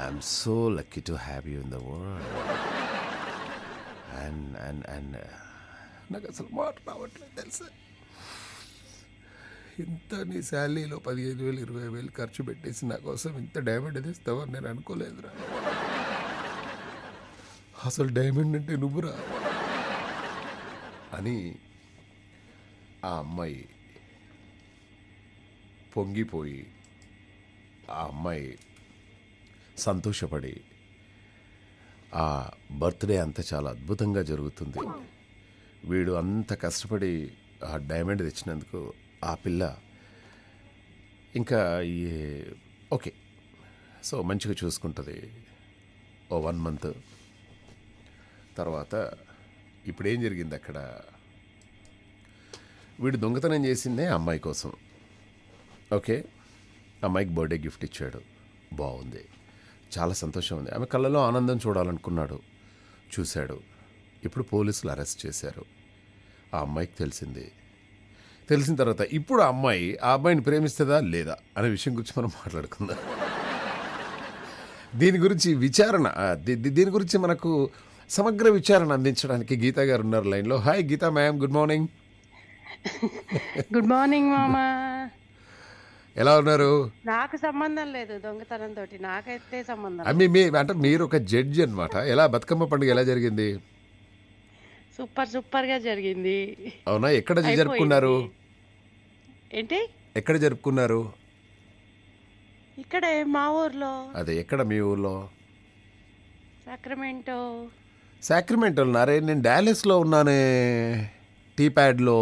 I'm so lucky to have you in the world. And and and నాకు అసలు మాట రావట్లేదు తెలుసా. ఇంత నీ శాలరీలో 15,000 20,000 ఖర్చు పెట్టేసి నా కోసం ఇంత డైమండ్ తెస్తావని నేను అనుకోలేదురా. అసలు డైమండ్ అంటే నువ్వురా అని ఆ అమ్మాయి పొంగిపోయి, ఆ అమ్మాయి సంతోషపడి, ఆ బర్త్డే అంతా చాలా అద్భుతంగా జరుగుతుంది. వీడు అంత కష్టపడి ఆ డైమండ్ తెచ్చినందుకు ఆ పిల్ల ఇంకా ఓకే, సో మంచిగా చూసుకుంటుంది. ఓ 1 month తర్వాత ఇప్పుడు ఏం జరిగింది అక్కడ, వీడు దొంగతనం చేసిందే అమ్మాయి కోసం. ఓకే, అమ్మాయికి బర్త్డే గిఫ్ట్ ఇచ్చాడు, బాగుంది, చాలా సంతోషం ఉంది, ఆమె కళ్ళలో ఆనందం చూడాలనుకున్నాడు, చూశాడు. ఇప్పుడు పోలీసులు అరెస్ట్ చేశారు, ఆ అమ్మాయికి తెలిసింది. తెలిసిన తర్వాత ఇప్పుడు ఆ అమ్మాయిని ప్రేమిస్తుందా లేదా అనే విషయం గురించి మనం మాట్లాడుకుందాం. దీని గురించి విచారణ, దీని గురించి మనకు సమగ్ర విచారణ అందించడానికి గీతా గారు ఉన్నారు లైన్లో. Hi Geeta ma'am, good morning. Good morning మామా, ఎలా ఉన్నారు? నాకు సంబంధం లేదు దొంగతనంతో, నాకైతే సంబంధం. అంటే మీరు ఒక జడ్జి అనమాట. ఎలా బతుకమ్మ పండుగ ఎలా జరిగింది? సూపర్ సూపర్ గా జరిగింది. అవునా? ఎక్కడ జరుపుకున్నారు? ఏంటి ఎక్కడ జరుపుకున్నారు? ఇక్కడే మా ఊర్లో. అదే ఎక్కడ మీ ఊర్లో? సాక్రమెంటో. సాక్రమెంటో ఉన్నారే? నేను డాలస్ లో ఉన్నానే, టీ ప్యాడ్ లో.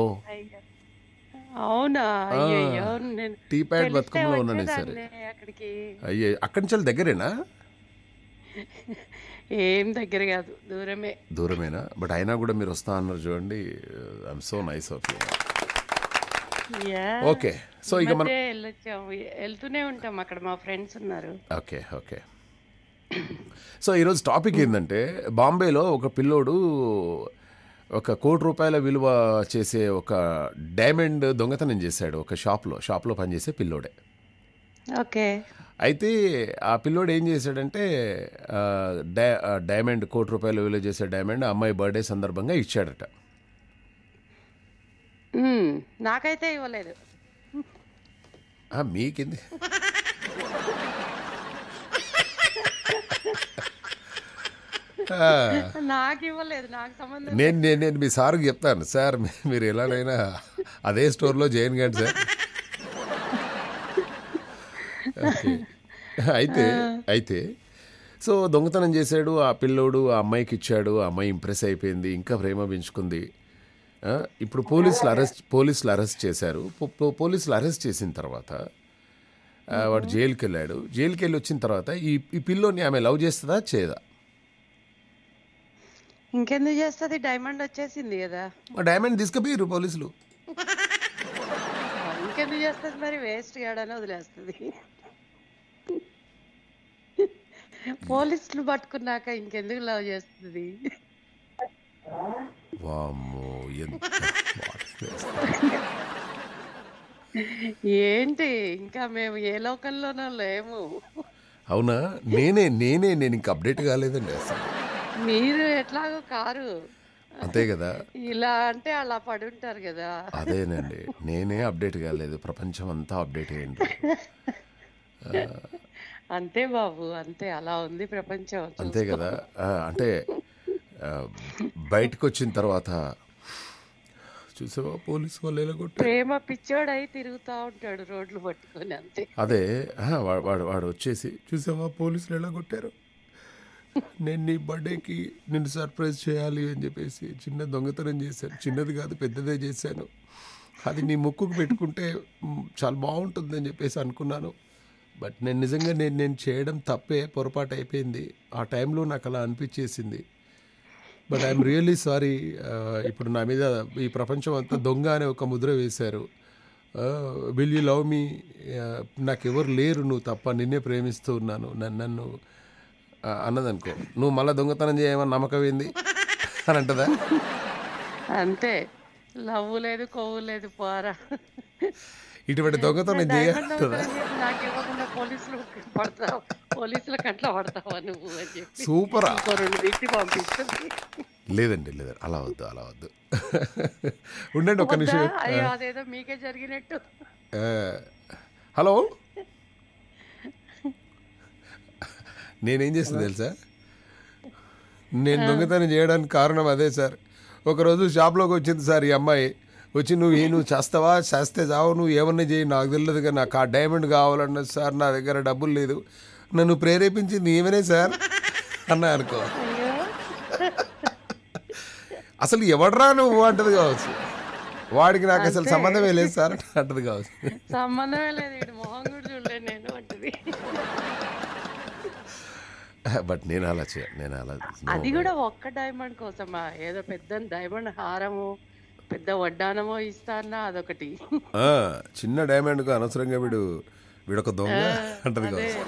అవునా? అయ్యో, నేను టీ ప్యాడ్ బతుకమ్మలో ఉన్నాను. సరే, అక్కడికి అయ్యే అక్కడి నుంచి దగ్గరేనా? ఏం దగ్గర కాదు, దూరమే. దూరమేనా? బట్ అయినా కూడా మీరు వస్తా అన్నారు చూడండి, I'm so nice of you. Okay, so ఇక మనం వెళ్తూనే ఉంటాం, అక్కడ మా ఫ్రెండ్స్ ఉన్నారు. ఓకే ఓకే, సో ఈరోజు టాపిక్ ఏంటంటే, బాంబేలో ఒక పిల్లోడు 1 కోటి రూపాయల విలువ చేసే ఒక డైమండ్ దొంగతనం చేశాడు ఒక షాప్లో పనిచేసే పిల్లోడే. ఓకే, అయితే ఆ పిల్లోడు ఏం చేశాడంటే డైమండ్ 1 కోటి రూపాయల విలువ చేసే డైమండ్ అమ్మాయి బర్త్డే సందర్భంగా ఇచ్చాడట. నాకైతే ఇవ్వలేదు. మీకింది నేను మీ సార్కి చెప్తాను, సార్ మీరు ఎలానైనా అదే స్టోర్లో చేయను కానీ సార్. ఓకే, అయితే అయితే సో దొంగతనం చేశాడు ఆ పిల్లోడు, ఆ అమ్మాయికి ఇచ్చాడు, ఆ అమ్మాయి ఇంప్రెస్ అయిపోయింది, ఇంకా ప్రేమ పెంచుకుంది. ఇప్పుడు పోలీసులు అరెస్ట్ చేశారు. పోలీసులు అరెస్ట్ చేసిన తర్వాత వాడు జైలుకి వెళ్ళాడు. జైలుకి వెళ్ళి వచ్చిన తర్వాత ఈ పిల్లోని ఆమె లవ్ చేస్తుందా చేయదా? ఇంకెందుకు చేస్తుంది, డైమండ్ వచ్చేసింది కదా. డైమండ్ తీసుకుపోయారు పోలీసులు, ఇంకెందుకు చేస్తుంది మరి, వేస్ట్ కాడని వదిలేస్తుంది. పోలీసులు పట్టుకున్నాక ఇంకెందుకు లవ్ చేస్తుంది. ఏంటి ఇంకా మేము ఏ లోకంలోనో లేము. అవునా, నేను ఇంకా అప్డేట్ కాలేదండి అసలు. మీరు ఎట్లాగో కారు అంతే కదా, ఇలా అంటే అలా పడి ఉంటారు కదా. అదేనండి, నేనే అప్డేట్ కాలేదు, ప్రపంచం అంతా అప్డేట్ అయ్యింది. అంతే బాబు, అంతే, అలా ఉంది ప్రపంచం. అంతే కదా, అంటే బయటకు వచ్చిన తర్వాత చూసావా పోలీసు వాళ్ళు ప్రేమ పిచ్చోడై తిరుగుతూ ఉంటాడు రోడ్లు పట్టుకొని, అంతే. అదే వాడు వచ్చేసి చూసావా పోలీసులు ఎలా కొట్టారు, నేను నీ బర్త్డేకి నిన్ను సర్ప్రైజ్ చేయాలి అని చెప్పేసి చిన్న దొంగతనం చేశాను, చిన్నది కాదు పెద్దదే చేశాను, అది నీ ముక్కుకు పెట్టుకుంటే చాలా బాగుంటుంది అని చెప్పేసి అనుకున్నాను, బట్ నేను నిజంగా నేను చేయడం తప్పే, పొరపాటు అయిపోయింది, ఆ టైంలో నాకు అలా అనిపించేసింది, బట్ ఐఎమ్ రియల్లీ సారీ, ఇప్పుడు నా మీద ఈ ప్రపంచం అంతా దొంగ అనే ఒక ముద్ర వేశారు, విల్ యూ లవ్ మీ, నాకెవరు లేరు నువ్వు తప్ప, నిన్నే ప్రేమిస్తూ ఉన్నాను, నన్ను అన్నదనుకో, నువ్వు మళ్ళీ దొంగతనం చేయమని నమ్మకం ఏంది అని అంటదా? అంతే, లవ్ లేదు కొవ్వు లేదు పోరా. ఇటువంటి దొంగతనం చేయాలంటదా? సూపరా, లేదండి లేదండి, అలా వద్దు అలా వద్దు, ఉండండి ఒక్క నిమిషం. అదేదో మీకే జరిగినట్టు. హలో, నేనేం చేస్తాను తెలుసా, నేను దొంగతనం చేయడానికి కారణం అదే సార్, ఒకరోజు షాప్లోకి వచ్చింది సార్ ఈ అమ్మాయి, వచ్చి నువ్వు చేస్తావా, చేస్తే చావు, నువ్వు ఏమన్నా చేయి, నాకు తెలియదుగా, నాకు ఆ డైమండ్ కావాలన్నది సార్, నా దగ్గర డబ్బులు లేదు, నన్ను ప్రేరేపించింది ఏమనే సార్ అన్నా అనుకో, అసలు ఎవడరా నువ్వు అంటది కావచ్చు, వాడికి నాకు అసలు సంబంధమే లేదు సార్ అంటది కావచ్చు, సంబంధమే లేదు, మొహం కూడా చూడలేదు నేను అంటది. బట్ నేను అలా చేయను. అది కూడా ఒక్క డైమండ్ కోసమా, ఏదో పెద్ద డైమండ్ హారము పెద్ద వడ్డానమో ఇస్తానా, అదొకటి, చిన్న డైమండ్కు అనవసరంగా వీడొక దొంగ అంటది కావచ్చు,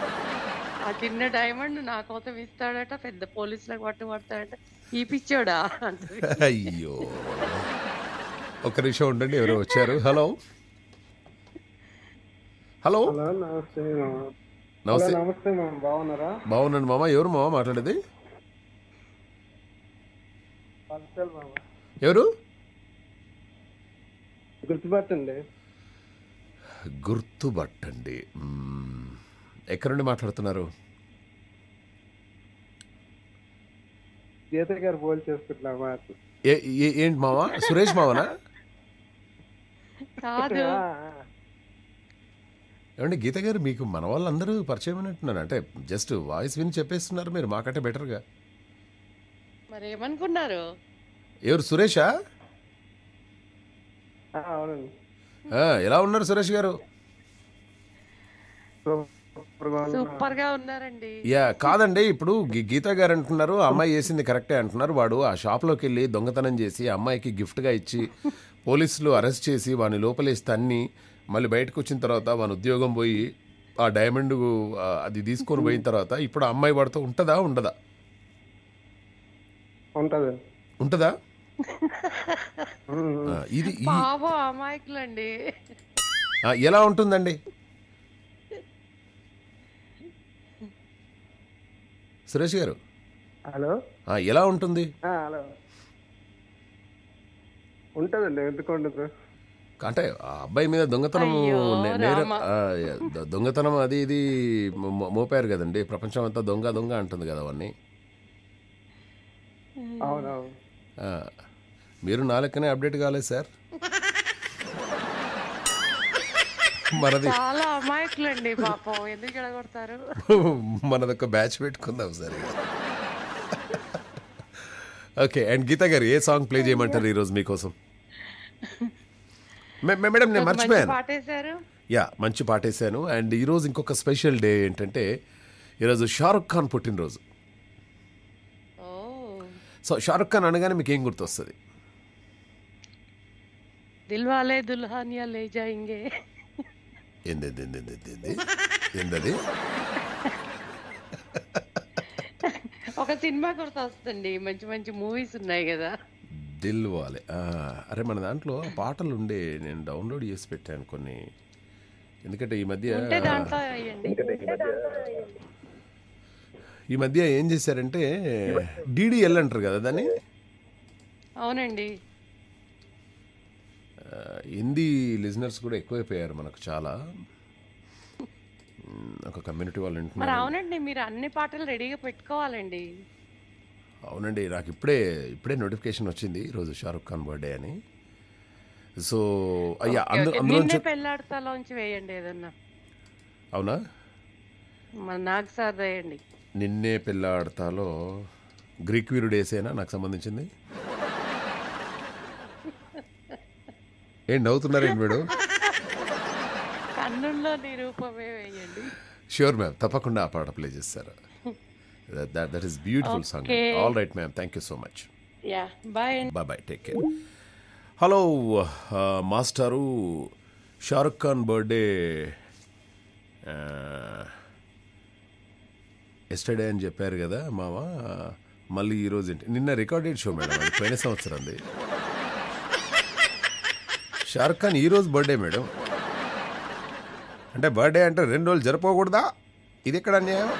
ఆ చిన్న డైమండ్ నా కోసం ఇస్తాడట, పెద్ద పోలీసులకు పట్టుబడతాడట, ఈ పిచ్చోడా అంటది. అయ్యో, ఒక నిమిషం ఉండండి, ఎవరో వచ్చారు. హలో హలో, నమస్తే నమస్తే, బాగున్నారా? బాగున్నాను మామ. ఎవరు మామ మాట్లాడేది? ఎవరు గుర్తుపట్టండి, ఎక్కడ నుండి మాట్లాడుతున్నారు? ఏంటి మావా, సురేష్ మావనా? ఏమండి గీత గారు, మీకు మన వాళ్ళందరూ పరిచయం అంటున్నాను, అంటే జస్ట్ వాయిస్ విని చెప్పేస్తున్నారు మీరు మాకంటే బెటర్గా. మరి ఏమనుకున్నారు? ఎవరు, సురేషా? ఎలా ఉన్నారు సురేష్ గారు? సూపర్ గా ఉన్నారండి. యా, కాదండి, ఇప్పుడు గీతా గారు అంటున్నారు అమ్మాయి చేసింది కరెక్టే అంటున్నారు, వాడు ఆ షాప్ లోకి వెళ్ళి దొంగతనం చేసి అమ్మాయికి గిఫ్ట్ గా ఇచ్చి పోలీసులు అరెస్ట్ చేసి వాడిని లోపలేసి తన్ని, మళ్ళీ బయటకు వచ్చిన తర్వాత వాని ఉద్యోగం పోయి ఆ డైమండ్ అది తీసుకొని పోయిన తర్వాత ఇప్పుడు ఆ అమ్మాయి వాడితో ఉంటుందా ఉండదా? ఉంటుందా? ఇది అమాయకులండి, ఎలా ఉంటుందండి సురేష్ గారు? హలో, ఎలా ఉంటుంది? అంటే ఆ అబ్బాయి మీద దొంగతనం అది ఇది మోపారు కదండి, ప్రపంచం అంతా దొంగ దొంగ అంటుంది కదా అవన్నీ. మీరు నా లెక్కనే అప్డేట్ కాలేదు సార్. మనది చాలా అమాయకులండి పాపం, ఎందుకు ఎడగొడతారు. మనదొక బ్యాచ్ పెట్టుకుందాం సార్. ఓకే, అండ్ గీత గారు ఏ సాంగ్ ప్లే చేయమంటారు ఈరోజు మీకోసం? మేడం నేను మర్చిపోయాను, యా మంచి పాట వేసాను. అండ్ ఈరోజు ఇంకొక స్పెషల్ డే ఏంటంటే ఈరోజు షారుఖ్ ఖాన్ పుట్టినరోజు. సో షారుఖ్ ఖాన్ అనగానే మీకు ఏం గుర్తొస్తుంది? దిల్వాలే దుల్హానియా లే జాయేంగే. ఏందది? ఒక సినిమా గుర్తొస్తుంది, మంచి మంచి మూవీస్ ఉన్నాయి కదా. దిల్వాలే, అరే మన దాంట్లో పాటలు ఉండే, నేను డౌన్లోడ్ చేసి పెట్టాను కొన్ని, ఎందుకంటే ఈ మధ్య ఏం చేశారంటే డిడిఎల్ అంటారు కదా దాన్ని. అవునండి, హిందీ లిజనర్స్ కూడా ఎక్కువైపోయారు మనకు చాలా, ఒక కమ్యూనిటీ వాళ్ళు ఉంటున్నారు. అవునండి, మీరు అన్ని పాటలు రెడీగా పెట్టుకోవాలండి. అవునండి, నాకు ఇప్పుడే నోటిఫికేషన్ వచ్చింది ఈరోజు షారుఖ్ ఖాన్ బర్త్డే అని. సో అయ్యా పెళ్ళాడతాలోంచి వేయండి ఏదన్నా. అవునా, నాకు సార్ వేయండి. నిన్నే పెళ్ళాడతాలో గ్రీక్ వీరుడు వేసేనా నాకు సంబంధించింది? ఏం నవ్వుతున్నారేంటి మేడం? కన్నుల్లో నీ రూపమే వేయండి. ష్యూర్ మ్యామ్, తప్పకుండా ఆ పాట ప్లే చేస్తారు. That is beautiful song. All right ma'am, thank you so much. Yeah, bye, take care. Hello masteru, Shahrukh Khan birthday yesterday ani chepparu kada mama, malli ee roju ninna recorded show madam, adi pena samvatsaram adi. Shahrukh Khan ee roju birthday madam, ante birthday ante rendu roju jaripogudda, idi ekkada anyayam.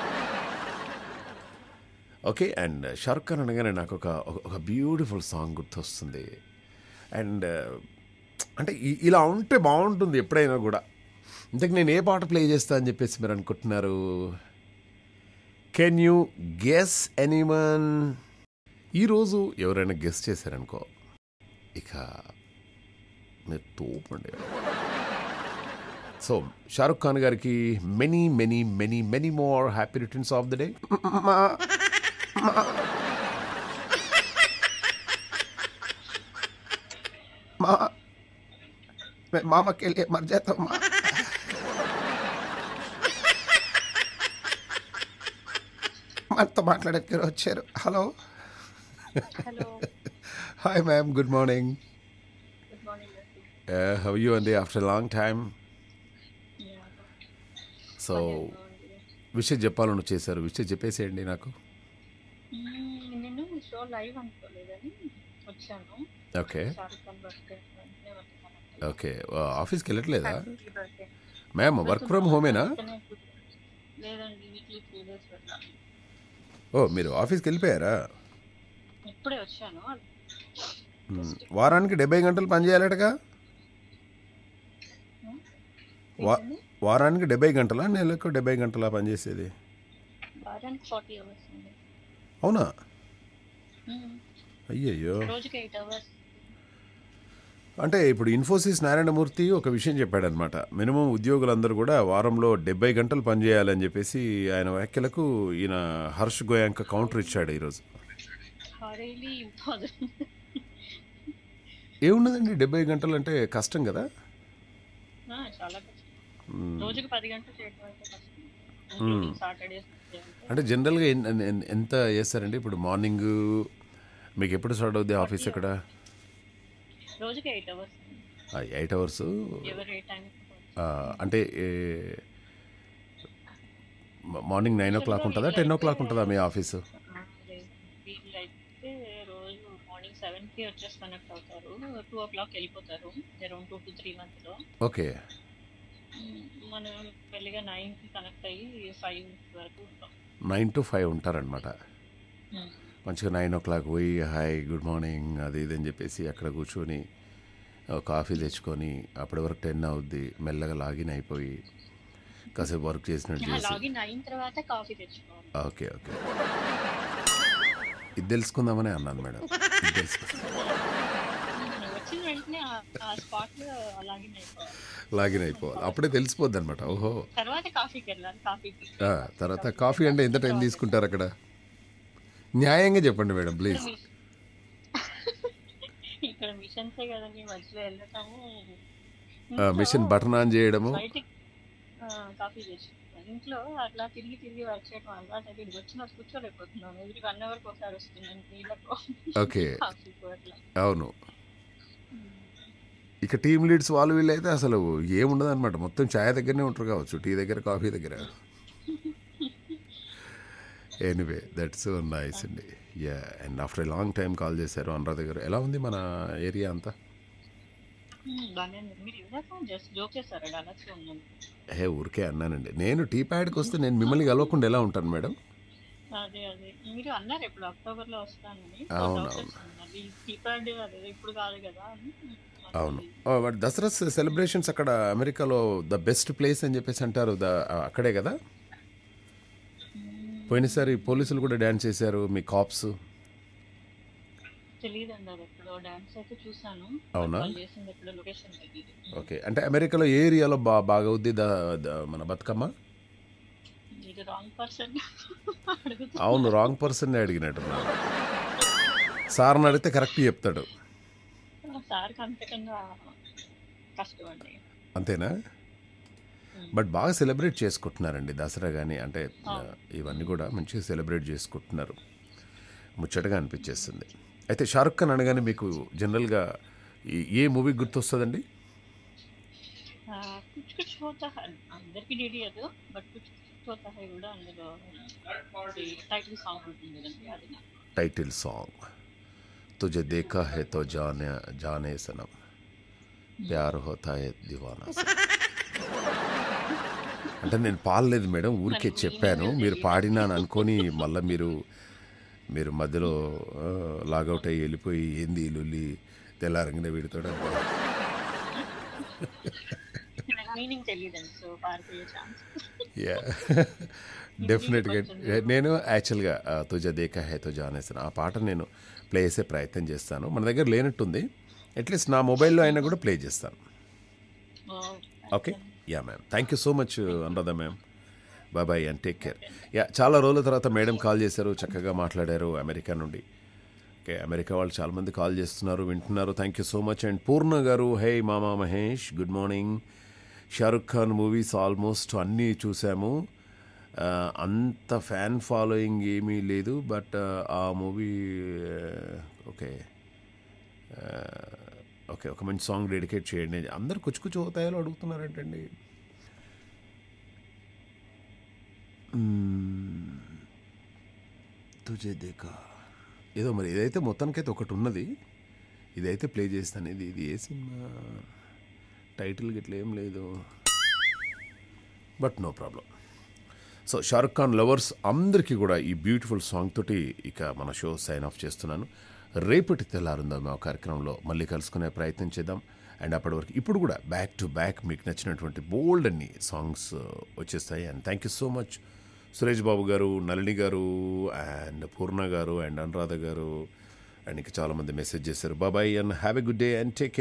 Okay, and Shahrukh Khan అనగానే నాకు ఒక beautiful song గుర్తొస్తుంది. And అంటే ఇలా ఉంటే బాగుంటుంది ఎప్పుడైనా కూడా. ఇంతకు నేను ఏ పాట ప్లే చేస్తా అని చెప్పేసి మీరు అనుకుంటున్నారు? Can you guess anyone? ఈరోజు ఎవరైనా గెస్ చేశారనుకో ఇక మీరు తోపండి. సో షారుఖ్ ఖాన్ గారికి many many many many more happy returns of the day. मामा के लिए मर जाता हूँ माँ. मत माटलाड़े करो अच्छे. Hello hi ma'am, good morning. How you अंडे आफ्टर लॉन्ग टाइम? సో విషయం చెప్పాలని వచ్చేసారు, విషయం చెప్పేసేయండి నాకు. నేను షో లైవ్ అనుకోలేదని వచ్చాను. ఓకే ఓకే, ఆఫీస్కి వెళ్ళట్లేదా మ్యామ్? వర్క్ ఫ్రమ్ హోమేనా? ఓ, మీరు ఆఫీస్కి వెళ్ళిపోయారా? ఇప్పుడే వచ్చాను. వారానికి 70 గంటలు పనిచేయాలటగా. వారానికి 70 గంటలా? నెలకు 70 గంటలా పనిచేసేది? అవునా, అయ్యయ్యో. అంటే ఇప్పుడు ఇన్ఫోసిస్ నారాయణమూర్తి ఒక విషయం చెప్పాడనమాట, మినిమం ఉద్యోగులందరూ కూడా వారంలో 70 గంటలు పనిచేయాలని చెప్పేసి ఆయన వ్యాఖ్యలకు ఈయన హర్ష్ గోయాంక కౌంటర్ ఇచ్చాడు ఈరోజు. ఏమున్నదండి, 70 గంటలు అంటే కష్టం కదా. అంటే జనరల్గా ఎంత చేస్తారండి ఇప్పుడు? మార్నింగ్ మీకు ఎప్పుడు స్టార్ట్ అవుద్ది ఆఫీస్? అక్కడ 8 అవర్స్. అంటే మార్నింగ్ 9 o'clock ఉంటుందా, 10 o'clock ఉంటుందా మీ ఆఫీసు? ఓకే, మనం వెళ్ళగా 9 కి కనెక్ట్ అయ్యి 5 వరకు ఉంటాం. 9 టు 5 ఉంటారనమాట. మంచిగా 9 o'clock పోయి హాయ్ గుడ్ మార్నింగ్ అది ఇది అని చెప్పేసి అక్కడ కూర్చొని కాఫీ తెచ్చుకొని అప్పటి వరకు 10 అవుద్ది, మెల్లగా లాగిన్ అయిపోయి కాసేపు వర్క్ చేసినట్టు చేసి లాగిన్ అయిన తర్వాత కాఫీ తెచ్చుకోవాలి. ఓకే ఓకే, ఇది తెలుసుకుందామనే అన్నాను మేడం. ఇది వచ్చిన వెంటనే ఆ స్పాట్ లో లాగిన్ అయిపోవాలి, అప్పుడే తెలిసిపోద్ది అనమాట. ఓహో, తర్వాత కాఫీకి వెళ్ళాలి. కాఫీకి తర్వాత కాఫీ అంటే ఎంత టైం తీసుకుంటారు అక్కడ? న్యాయంగా చెప్పండి మేడం ప్లీజ్. ఇక్కడ మిషన్సే కదండి, మధ్యలో వెళ్ళటము, మిషన్ బటన్ ఆన్ చేయడము, కాఫీ చేసుకుంటాం ఇంట్లో. అట్లా తిరిగి తిరిగి వర్క్ చేయడం అలవాటు అది. వచ్చిన కూర్చోలేకపోతున్నాను, ఎదురు 1 hourకి ఒకసారి వస్తున్నాను నీళ్ళకు. అవును, ఇక టీమ్ లీడ్స్ వాళ్ళు వీళ్ళైతే అసలు ఏముండదు అనమాట, మొత్తం ఛాయ్ దగ్గరనే ఉంటారు కావచ్చు, టీ దగ్గర కాఫీ దగ్గర. ఎనీవే దట్స్ సో నైస్ అండి. Yeah, and after a long time call చేశారు అనురాధ గారు. ఎలా ఉంది మన ఏరియా అంతా? హే, ఊరికే అన్నానండి. నేను టీ ప్యాడ్కి వస్తే నేను మిమ్మల్ని కలవకుండా ఎలా ఉంటాను మేడం? అవును, బట్ దసరా సెలబ్రేషన్స్ అక్కడ అమెరికాలో ద బెస్ట్ ప్లేస్ అని చెప్పేసి అంటారు. అక్కడే కదా పోయినసారి పోలీసులు కూడా డాన్స్ చేశారు మీ కాప్స్. అవునా? ఓకే, అంటే అమెరికాలో ఏ ఏరియాలో బాగా ఉంది మన బతుకమ్మ? అవును, రాంగ్ పర్సన్ అడిగినట్టు సార్ని అడిగితే కరెక్ట్ చెప్తాడు. అంతేనా? బట్ బాగా సెలబ్రేట్ చేసుకుంటున్నారండి దసరా కానీ, అంటే ఇవన్నీ కూడా మంచిగా సెలబ్రేట్ చేసుకుంటున్నారు, ముచ్చటగా అనిపించేస్తుంది. అయితే షారుఖ్ ఖాన్ అనగానే మీకు జనరల్గా ఏ మూవీ గుర్తొస్తుందండి? టైటిల్ సాంగ్ తుజే దేఖా హై తో జానే జానే సనమ్ ప్యార్ హోతా హై దివానా. అంటే నేను పాడలేదు మేడం, ఊరికే చెప్పాను. మీరు పాడినా అని అనుకొని మళ్ళీ మీరు మధ్యలో లాగౌట్ అయ్యి వెళ్ళిపోయి ఏంది లొల్లి తెల్లారంగా వీడితో. డెఫినెట్గా నేను యాక్చువల్గా తుజా దేఖా హై తుజా అనేసాను. ఆ పాట నేను ప్లే చేసే ప్రయత్నం చేస్తాను. మన దగ్గర లేనట్టుంది, అట్లీస్ట్ నా మొబైల్లో అయినా కూడా ప్లే చేస్తాను. Okay, yeah ma'am, thank you so much Anuradha ma'am. Bye bye and take care. Yeah, చాలా రోజుల తర్వాత మేడం కాల్ చేశారు, చక్కగా మాట్లాడారు అమెరికా నుండి. ఓకే, అమెరికా వాళ్ళు చాలామంది కాల్ చేస్తున్నారు, వింటున్నారు. Thank you so much. And పూర్ణ గారు, హే మామా Mahesh, good morning. Shahrukh Khan movies almost అన్నీ చూసాము, అంత ఫ్యాన్ ఫాలోయింగ్ ఏమీ లేదు, బట్ ఆ మూవీ ఓకే ఓకే ఒక మంచి సాంగ్ డెడికేట్ చేయండి. అందరు కుచ్చుకుచ్చు అవుతాయో అడుగుతున్నారంటండి. తుజే దేఖా ఏదో మరి, ఇదైతే మొత్తానికైతే ఒకటి ఉన్నది, ఇదైతే ప్లే చేస్తాను. ఇది ఏ సినిమా టైటిల్ గిట్లా ఏం లేదు, but no problem. So Shahrukh Khan lovers అందరికీ కూడా ఈ బ్యూటిఫుల్ సాంగ్ తోటి ఇక మన షో సైన్ ఆఫ్ చేస్తున్నాను. రేపటి తెల్లారుందో మా కార్యక్రమంలో మళ్ళీ కలుసుకునే ప్రయత్నం చేద్దాం. అండ్ అప్పటి వరకు ఇప్పుడు కూడా బ్యాక్ టు బ్యాక్ మీకు నచ్చినటువంటి బోల్డ్ అన్ని సాంగ్స్ వచ్చేస్తాయి. And thank you so much Suresh Babu గారు, నళిని గారు, అండ్ పూర్ణ గారు, అండ్ అనురాధ గారు, అండ్ ఇంకా చాలామంది మెసేజ్ చేశారు. బాబాయ్ and have a good day and take care.